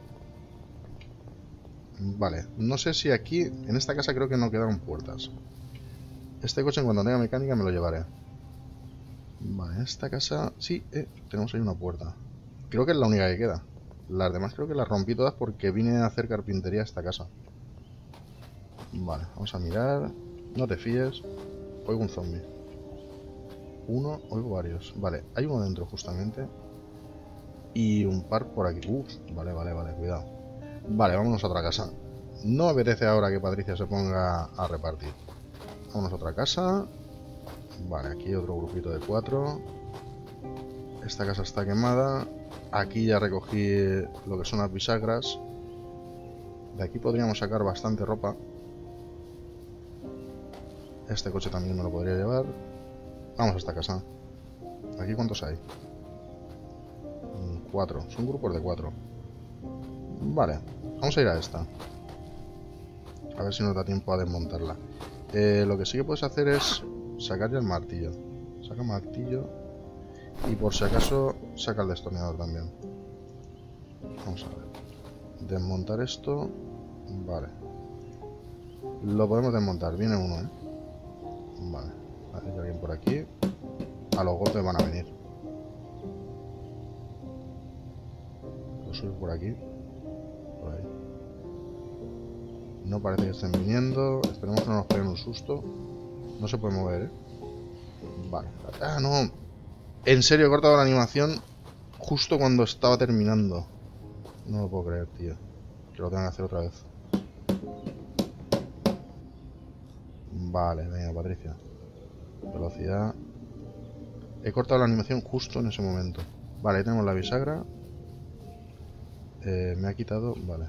Vale, no sé si aquí, en esta casa creo que no quedaron puertas. Este coche en cuanto tenga mecánica me lo llevaré. Vale, esta casa... Sí, tenemos ahí una puerta. Creo que es la única que queda. Las demás creo que las rompí todas porque vine a hacer carpintería a esta casa. Vale, vamos a mirar. No te fíes. Oigo un zombie. Uno, oigo varios. Vale, hay uno dentro justamente. Y un par por aquí. Vale, vale, vale, cuidado. Vale, vámonos a otra casa. No me apetece ahora que Patricia se ponga a repartir. Vámonos a otra casa. Vale, aquí otro grupito de 4. Esta casa está quemada. Aquí ya recogí lo que son las bisagras. De aquí podríamos sacar bastante ropa. Este coche también me lo podría llevar. Vamos a esta casa. ¿Aquí cuántos hay? 4, son grupos de 4. Vale, vamos a ir a esta. A ver si nos da tiempo a desmontarla. Lo que sí que puedes hacer es sacar ya el martillo. Saca martillo. Y por si acaso, saca el destornillador también. Vamos a ver. Desmontar esto. Vale. Lo podemos desmontar. Viene uno, ¿eh? Vale. Hay alguien por aquí. A los golpes van a venir. Subir por aquí. por ahí. No parece que estén viniendo. Esperemos que no nos peguen un susto. No se puede mover, ¿eh? Vale. Ah, no. En serio, he cortado la animación justo cuando estaba terminando. No lo puedo creer, tío. Que lo tengo que hacer otra vez. Vale, venga, Patricia. Velocidad. He cortado la animación justo en ese momento. Vale, ahí tenemos la bisagra. Me ha quitado... Vale.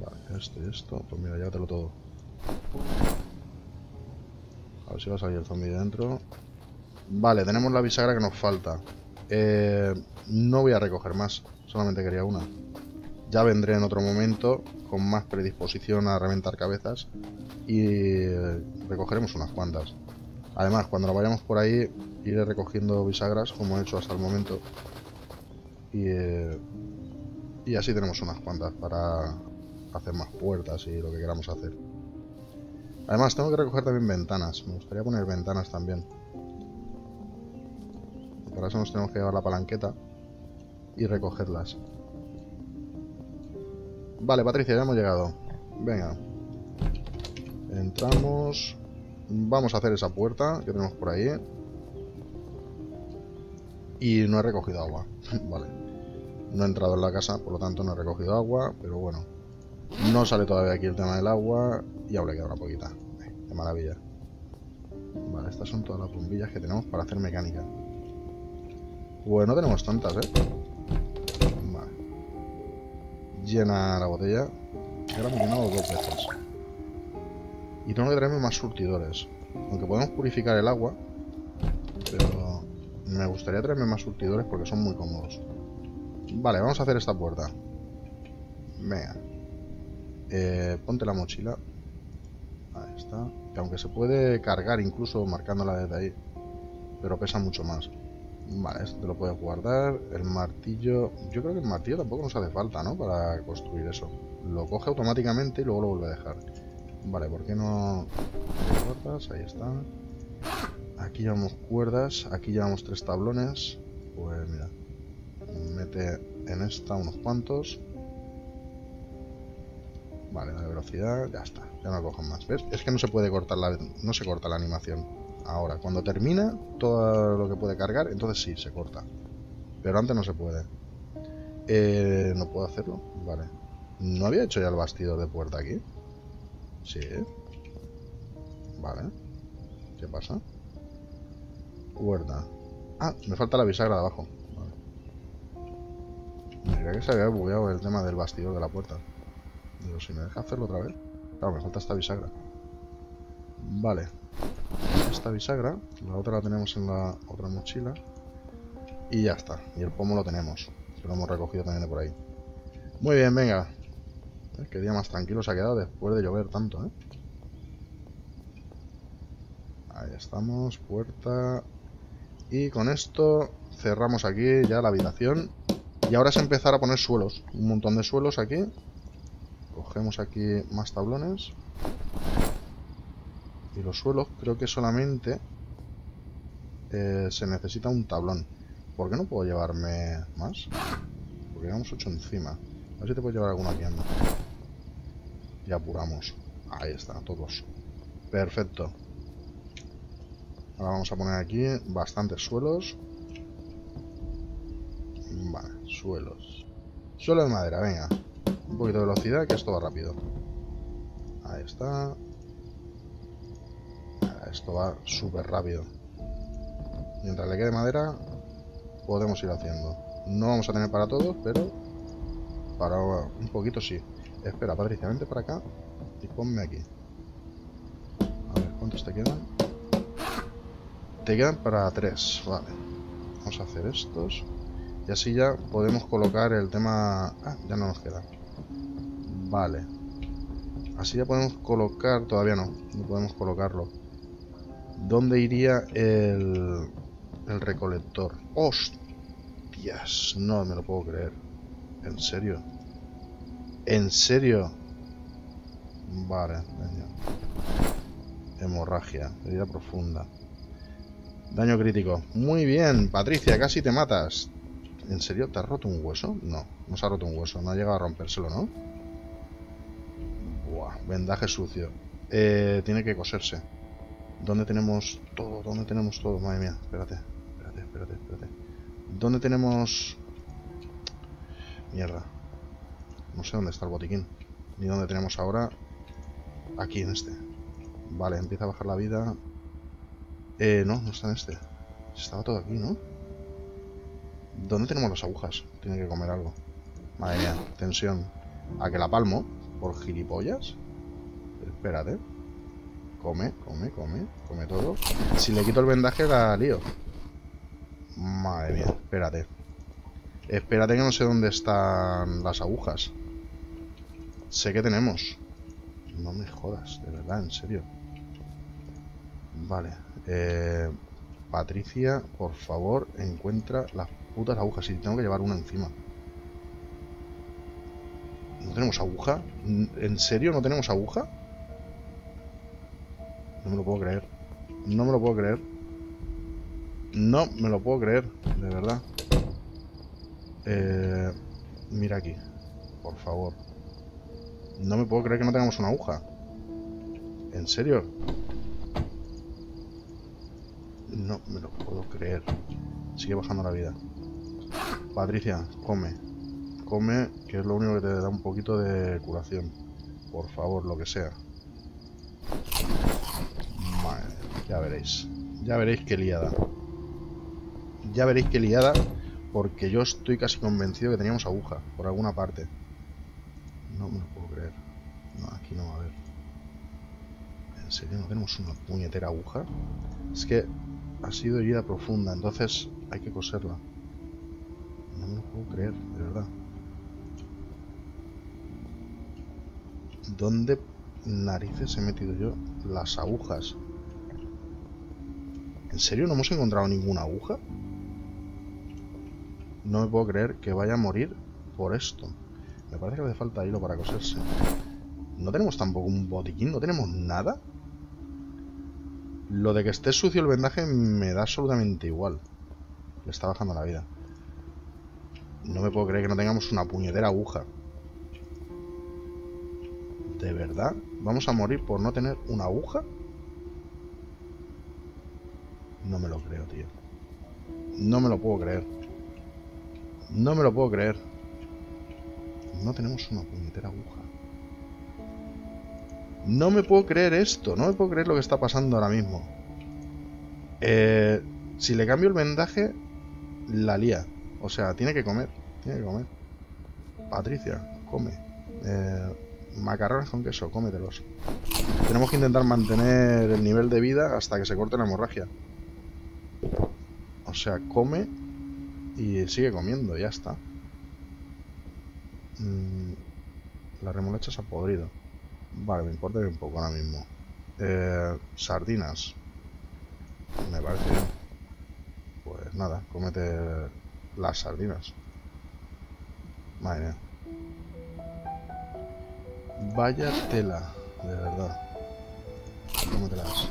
Vale, esto y esto. Pues mira, llévatelo todo. A ver si va a salir el zombie de dentro. Vale, tenemos la bisagra que nos falta. No voy a recoger más. Solamente quería una. Ya vendré en otro momento con más predisposición a reventar cabezas y recogeremos unas cuantas. Además, cuando nos vayamos por ahí, iré recogiendo bisagras como he hecho hasta el momento y así tenemos unas cuantas para hacer más puertas y lo que queramos hacer. Además, tengo que recoger también ventanas. Me gustaría poner ventanas también. Para eso nos tenemos que llevar la palanqueta y recogerlas. Vale, Patricia, ya hemos llegado. Venga. Entramos. Vamos a hacer esa puerta que tenemos por ahí. Y no he recogido agua. Vale. No he entrado en la casa, por lo tanto no he recogido agua. Pero bueno. No sale todavía aquí el tema del agua. Y ahora queda una poquita. De maravilla. Vale, estas son todas las bombillas que tenemos para hacer mecánica. Pues no tenemos tantas, ¿eh? Llena la botella. Ahora hemos llenado 2 veces. Y tengo que traerme más surtidores. Aunque podemos purificar el agua, pero me gustaría traerme más surtidores porque son muy cómodos. Vale, vamos a hacer esta puerta. Venga. Ponte la mochila. Ahí está. Que aunque se puede cargar incluso marcándola desde ahí, pero pesa mucho más. Vale, esto te lo puedes guardar. El martillo... Yo creo que el martillo tampoco nos hace falta, ¿no? Para construir eso. Lo coge automáticamente y luego lo vuelve a dejar. Vale, ¿por qué no...? Cuerdas, ahí está. Aquí llevamos cuerdas. Aquí llevamos 3 tablones. Pues mira. Mete en esta unos cuantos. Vale, la velocidad... Ya está. Ya no cogen más. ¿Ves? Es que no se puede cortar la... No se corta la animación. Ahora, cuando termina todo lo que puede cargar, entonces sí, se corta. Pero antes no se puede. ¿No puedo hacerlo? Vale. ¿No había hecho ya el bastidor de puerta aquí? Sí. Vale. ¿Qué pasa? Puerta. Ah, me falta la bisagra de abajo. Vale. Mira que se había bugueado el tema del bastidor de la puerta. Digo, si me deja hacerlo otra vez. Claro, me falta esta bisagra. Vale. Esta bisagra, la otra la tenemos en la otra mochila y ya está, y el pomo lo tenemos, que lo hemos recogido también de por ahí. Muy bien, venga. Qué día más tranquilo se ha quedado después de llover tanto, ¿eh? Ahí estamos, puerta, y con esto cerramos aquí ya la habitación y ahora es empezar a poner suelos, un montón de suelos aquí. Cogemos aquí más tablones. Y los suelos, creo que solamente se necesita un tablón. ¿Por qué no puedo llevarme más? Porque llevamos 8 encima. A ver si te puedo llevar alguno aquí, anda. Y apuramos. Ahí están todos. Perfecto. Ahora vamos a poner aquí bastantes suelos. Vale, suelos. Suelo de madera, venga. Un poquito de velocidad, que esto va rápido. Ahí está. Esto va súper rápido. Mientras le quede madera, podemos ir haciendo. No vamos a tener para todos, pero para un poquito sí. Espera, Patricia, vente para acá y ponme aquí. A ver, ¿cuántos te quedan? Te quedan para 3, vale. Vamos a hacer estos. Y así ya podemos colocar el tema... Ah, ya no nos queda. Vale. Así ya podemos colocar... Todavía no, no podemos colocarlo. ¿Dónde iría el recolector? ¡Hostias! No me lo puedo creer. ¿En serio? ¿En serio? Vale, venga. Hemorragia, herida profunda. Daño crítico. Muy bien, Patricia, casi te matas. ¿En serio? ¿Te has roto un hueso? No, no se ha roto un hueso. No ha llegado a rompérselo, ¿no? Buah, vendaje sucio. Tiene que coserse. ¿Dónde tenemos todo? ¿Dónde tenemos todo? Madre mía, espérate. ¿Dónde tenemos...? Mierda. No sé dónde está el botiquín. Ni dónde tenemos ahora. Aquí, en este. Vale, empieza a bajar la vida. No, no está en este. Estaba todo aquí, ¿no? ¿Dónde tenemos las agujas? Tiene que comer algo. Madre mía, tensión. ¿A que la palmo? ¿Por gilipollas? Espérate. Come. Come todo. Si le quito el vendaje la lío. Madre mía, espérate. Espérate que no sé dónde están las agujas. Sé que tenemos. No me jodas, de verdad, en serio. Vale. Patricia, por favor, encuentra las putas agujas. Y tengo que llevar una encima. ¿No tenemos aguja? ¿En serio no tenemos aguja? No me lo puedo creer. No me lo puedo creer, de verdad. Mira aquí, por favor. No me puedo creer que no tengamos una aguja. ¿En serio? No me lo puedo creer. Sigue bajando la vida. Patricia, come. Come, que es lo único que te da un poquito de curación. Por favor, lo que sea. Madre, ya veréis. Ya veréis qué liada. Porque yo estoy casi convencido que teníamos aguja. Por alguna parte. No me lo puedo creer. No, aquí no va a haber. ¿En serio no tenemos una puñetera aguja? Es que ha sido herida profunda, entonces hay que coserla. No me lo puedo creer, de verdad. ¿Dónde narices he metido yo las agujas? ¿En serio no hemos encontrado ninguna aguja? No me puedo creer que vaya a morir por esto. Me parece que le hace falta hilo para coserse. No tenemos tampoco un botiquín, no tenemos nada. Lo de que esté sucio el vendaje me da absolutamente igual. Le está bajando la vida. No me puedo creer que no tengamos una puñetera aguja. ¿De verdad? ¿Vamos a morir por no tener una aguja? No me lo creo, tío. No me lo puedo creer. No tenemos una puñetera aguja. No me puedo creer esto. No me puedo creer lo que está pasando ahora mismo. Si le cambio el vendaje, la lía. O sea, tiene que comer. Patricia, come. Macarrones con queso, cómetelos. Tenemos que intentar mantener el nivel de vida hasta que se corte la hemorragia. O sea, come y sigue comiendo, ya está. La remolacha se ha podrido. Vale, me importa bien poco ahora mismo. Sardinas. Me parece bien. Pues nada, cómete las sardinas. Madre mía. Vaya tela, de verdad. Cómetelas.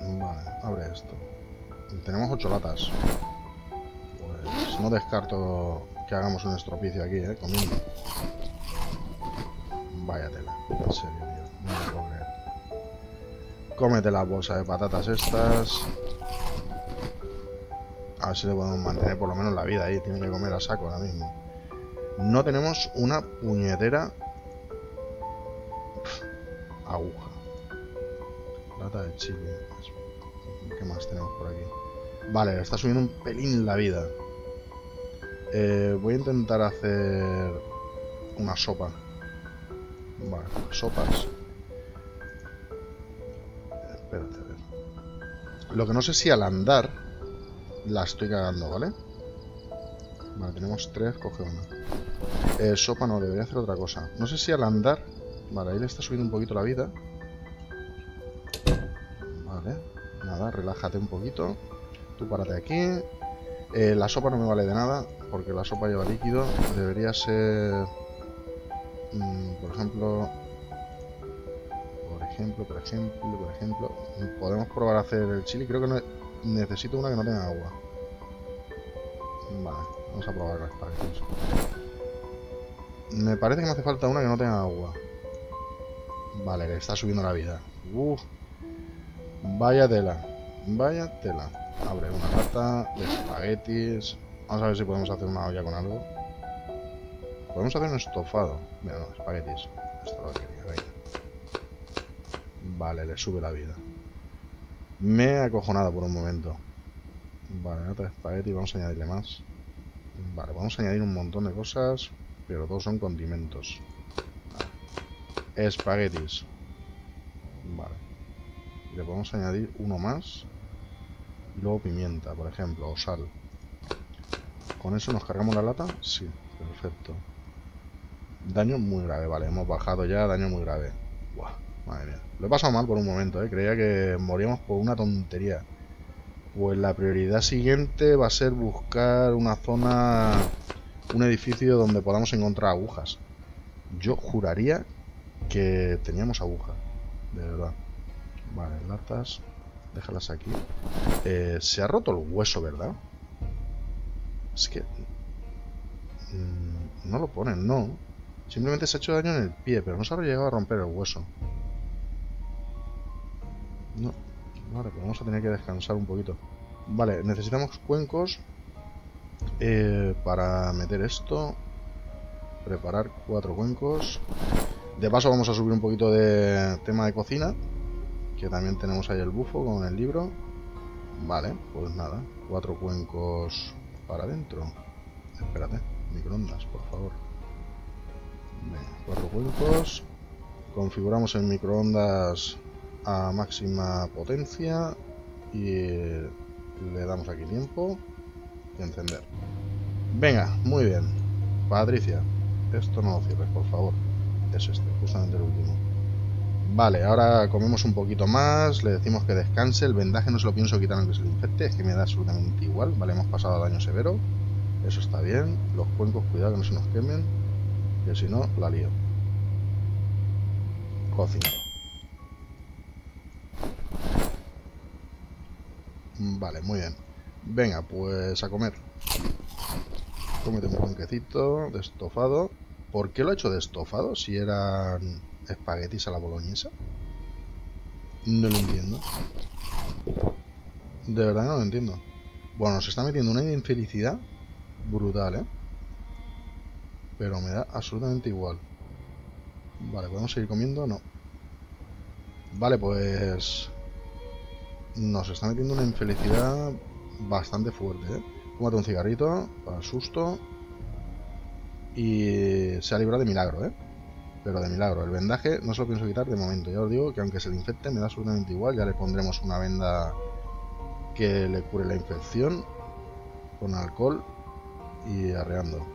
Vale, abre esto. Tenemos 8 latas. Pues no descarto que hagamos un estropicio aquí, comiendo. Vaya tela, en serio, tío. No me puedo creer. Cómete la bolsa de patatas estas. A ver si le podemos mantener por lo menos la vida ahí. Tiene que comer a saco ahora mismo. No tenemos una puñetera aguja. Lata de chile. ¿Qué más tenemos por aquí? Vale, está subiendo un pelín la vida. Voy a intentar hacer una sopa. Vale, sopas. Espérate, a ver. Lo que no sé si al andar la estoy cagando, ¿vale? Vale, tenemos 3, coge una. Sopa no, debería hacer otra cosa. No sé si al andar... Vale, ahí le está subiendo un poquito la vida. Vale, nada, relájate un poquito. Tú párate aquí. La sopa no me vale de nada, porque la sopa lleva líquido. Debería ser... Por ejemplo, podemos probar a hacer el chili. Creo que no, Necesito una que no tenga agua. Vale, vamos a probar esta. Me parece que me hace falta una que no tenga agua. Vale, le está subiendo la vida. Uf. Vaya tela. Vaya tela. Abre una carta de espaguetis. Vamos a ver si podemos hacer una olla con algo. Podemos hacer un estofado. Mira, no, espaguetis. Esto lo quería, venga. Vale, le sube la vida. Me he acojonado por un momento. Vale, otra espagueti, vamos a añadirle más. Vale, vamos a añadir un montón de cosas, pero todos son condimentos. Vale. Espaguetis. Vale. Le podemos añadir uno más. Y luego pimienta, por ejemplo, o sal. ¿Con eso nos cargamos la lata? Sí, perfecto. Daño muy grave, vale, hemos bajado ya, daño muy grave. Buah, madre mía. Lo he pasado mal por un momento, creía que moríamos por una tontería. Pues la prioridad siguiente va a ser buscar una zona, un edificio donde podamos encontrar agujas. Yo juraría que teníamos agujas, de verdad. Vale, latas, déjalas aquí. Se ha roto el hueso, ¿verdad? Es que... no lo ponen, no. Simplemente se ha hecho daño en el pie, pero no se ha llegado a romper el hueso. No. Vale, pues vamos a tener que descansar un poquito. Vale, necesitamos cuencos para meter esto. Preparar 4 cuencos. De paso vamos a subir un poquito de tema de cocina, que también tenemos ahí el bufo con el libro. Vale, pues nada, 4 cuencos para adentro. Espérate, microondas, por favor. Venga, 4 cuencos. Configuramos el microondas a máxima potencia y le damos aquí tiempo y encender. Venga, muy bien. Patricia, esto no lo cierres, por favor. Es este, justamente el último. Vale, ahora comemos un poquito más, le decimos que descanse. El vendaje no se lo pienso quitar aunque se le infecte, es que me da absolutamente igual. Vale, hemos pasado a daño severo, eso está bien. Los cuencos, cuidado que no se nos quemen, que si no, la lío. Cocinado. Vale, muy bien. Venga, pues a comer. Cómete un cuenquecito de estofado. ¿Por qué lo he hecho de estofado si eran espaguetis a la boloñesa? No lo entiendo. De verdad no lo entiendo. Bueno, se está metiendo una infelicidad brutal, ¿eh? Pero me da absolutamente igual. Vale, ¿podemos seguir comiendo? No. Vale, pues... nos está metiendo una infelicidad bastante fuerte, ¿eh? Fúmate un cigarrito para el susto. Y se ha librado de milagro, ¿eh? Pero de milagro. El vendaje no se lo pienso quitar de momento. Ya os digo que aunque se le infecte me da absolutamente igual. Ya le pondremos una venda que le cure la infección con alcohol y arreando.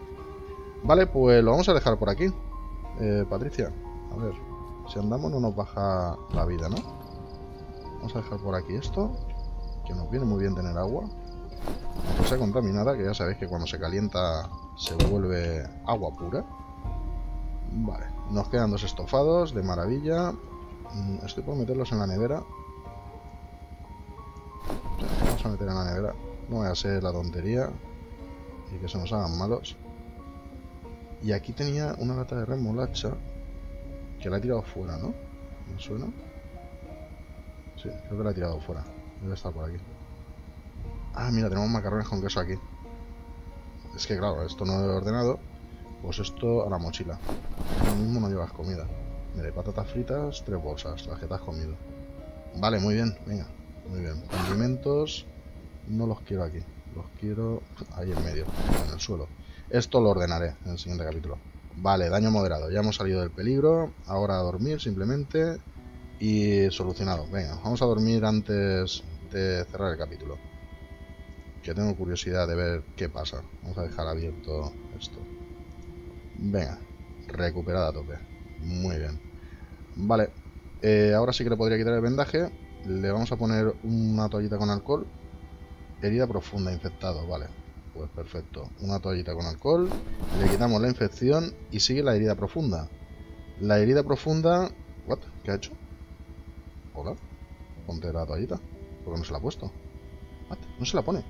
Vale, pues lo vamos a dejar por aquí. Patricia, a ver, si andamos no nos baja la vida, ¿no? Vamos a dejar por aquí esto, que nos viene muy bien tener agua, aunque sea contaminada, que ya sabéis que cuando se calienta se vuelve agua pura. Vale, nos quedan 2 estofados, de maravilla. Estoy por meterlos en la nevera. Vamos a meter en la nevera, no vaya a ser la tontería y que se nos hagan malos. Y aquí tenía una lata de remolacha que la he tirado fuera, ¿no? ¿Me suena? Sí, creo que la he tirado fuera. Debe estar por aquí. Ah, mira, tenemos macarrones con queso aquí. Es que claro, esto no lo he ordenado. Pues esto a la mochila. Ahora mismo no llevas comida. Mira, patatas fritas, 3 bolsas, las que te has comido. Vale, muy bien, venga. Muy bien. Condimentos no los quiero aquí. Los quiero ahí en medio, en el suelo. Esto lo ordenaré en el siguiente capítulo. Vale, daño moderado. Ya hemos salido del peligro. Ahora a dormir simplemente. Y solucionado. Venga, vamos a dormir antes de cerrar el capítulo, que tengo curiosidad de ver qué pasa. Vamos a dejar abierto esto. Venga, recuperada a tope. Muy bien. Vale, ahora sí que le podría quitar el vendaje. Le vamos a poner una toallita con alcohol. Herida profunda, infectado. Vale, pues perfecto. Una toallita con alcohol. Le quitamos la infección y sigue la herida profunda. La herida profunda... ¿What? ¿Qué ha hecho? Hola, ponte la toallita. ¿Por qué no se la ha puesto? What? No se la pone.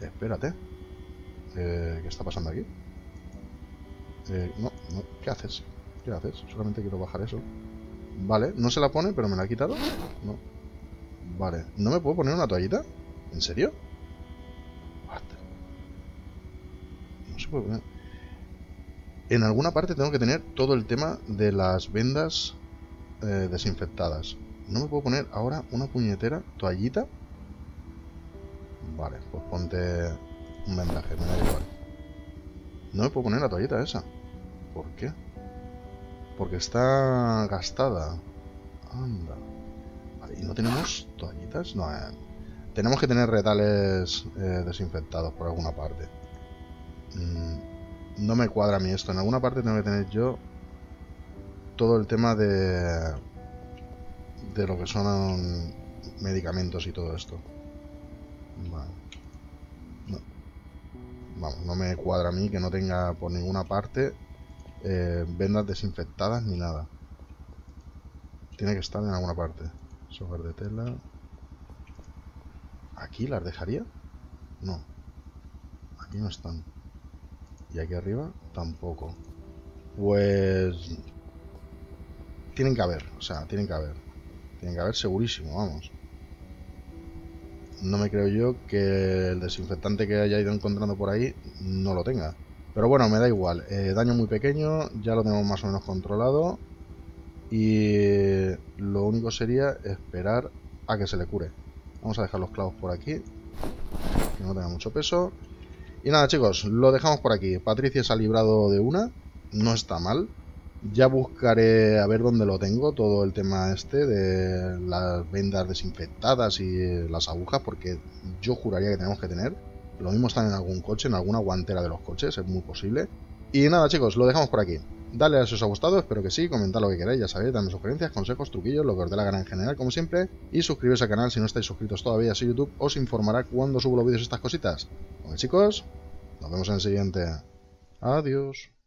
Espérate. ¿Qué está pasando aquí? No. ¿Qué haces? ¿Qué haces? Solamente quiero bajar eso. Vale, no se la pone, pero me la ha quitado. No. Vale. ¿No me puedo poner una toallita? ¿En serio? What? No se puede poner. En alguna parte tengo que tener todo el tema de las vendas desinfectadas. ¿No me puedo poner ahora una puñetera toallita? Vale, pues ponte un vendaje, me da igual. No me puedo poner la toallita esa. ¿Por qué? Porque está gastada. Anda. Vale, ¿y no tenemos toallitas? No, tenemos que tener retales desinfectados por alguna parte. No me cuadra a mí esto. En alguna parte tengo que tener yo todo el tema de lo que son medicamentos y todo esto. Vale. No. Vamos, no me cuadra a mí que no tenga por ninguna parte vendas desinfectadas ni nada. Tiene que estar en alguna parte. Sobar de tela. ¿Aquí las dejaría? No. Aquí no están. Y aquí arriba tampoco. Pues... tienen que haber. O sea, tienen que haber. Tienen que haber segurísimo, vamos. No me creo yo que el desinfectante que haya ido encontrando por ahí no lo tenga. Pero bueno, me da igual. Daño muy pequeño, ya lo tenemos más o menos controlado. Y lo único sería esperar a que se le cure. Vamos a dejar los clavos por aquí, que no tenga mucho peso. Y nada, chicos, lo dejamos por aquí. Patricia se ha librado de una. No está mal. Ya buscaré a ver dónde lo tengo, todo el tema este de las vendas desinfectadas y las agujas, porque yo juraría que tenemos que tener. Lo mismo están en algún coche, en alguna guantera de los coches, es muy posible. Y nada, chicos, lo dejamos por aquí. Dale a si os ha gustado, espero que sí, comentad lo que queráis, ya sabéis, dadme sugerencias, consejos, truquillos, lo que os dé la gana en general, como siempre. Y suscribiros al canal si no estáis suscritos todavía, si YouTube os informará cuando subo los vídeos de estas cositas. Bueno, chicos, nos vemos en el siguiente. Adiós.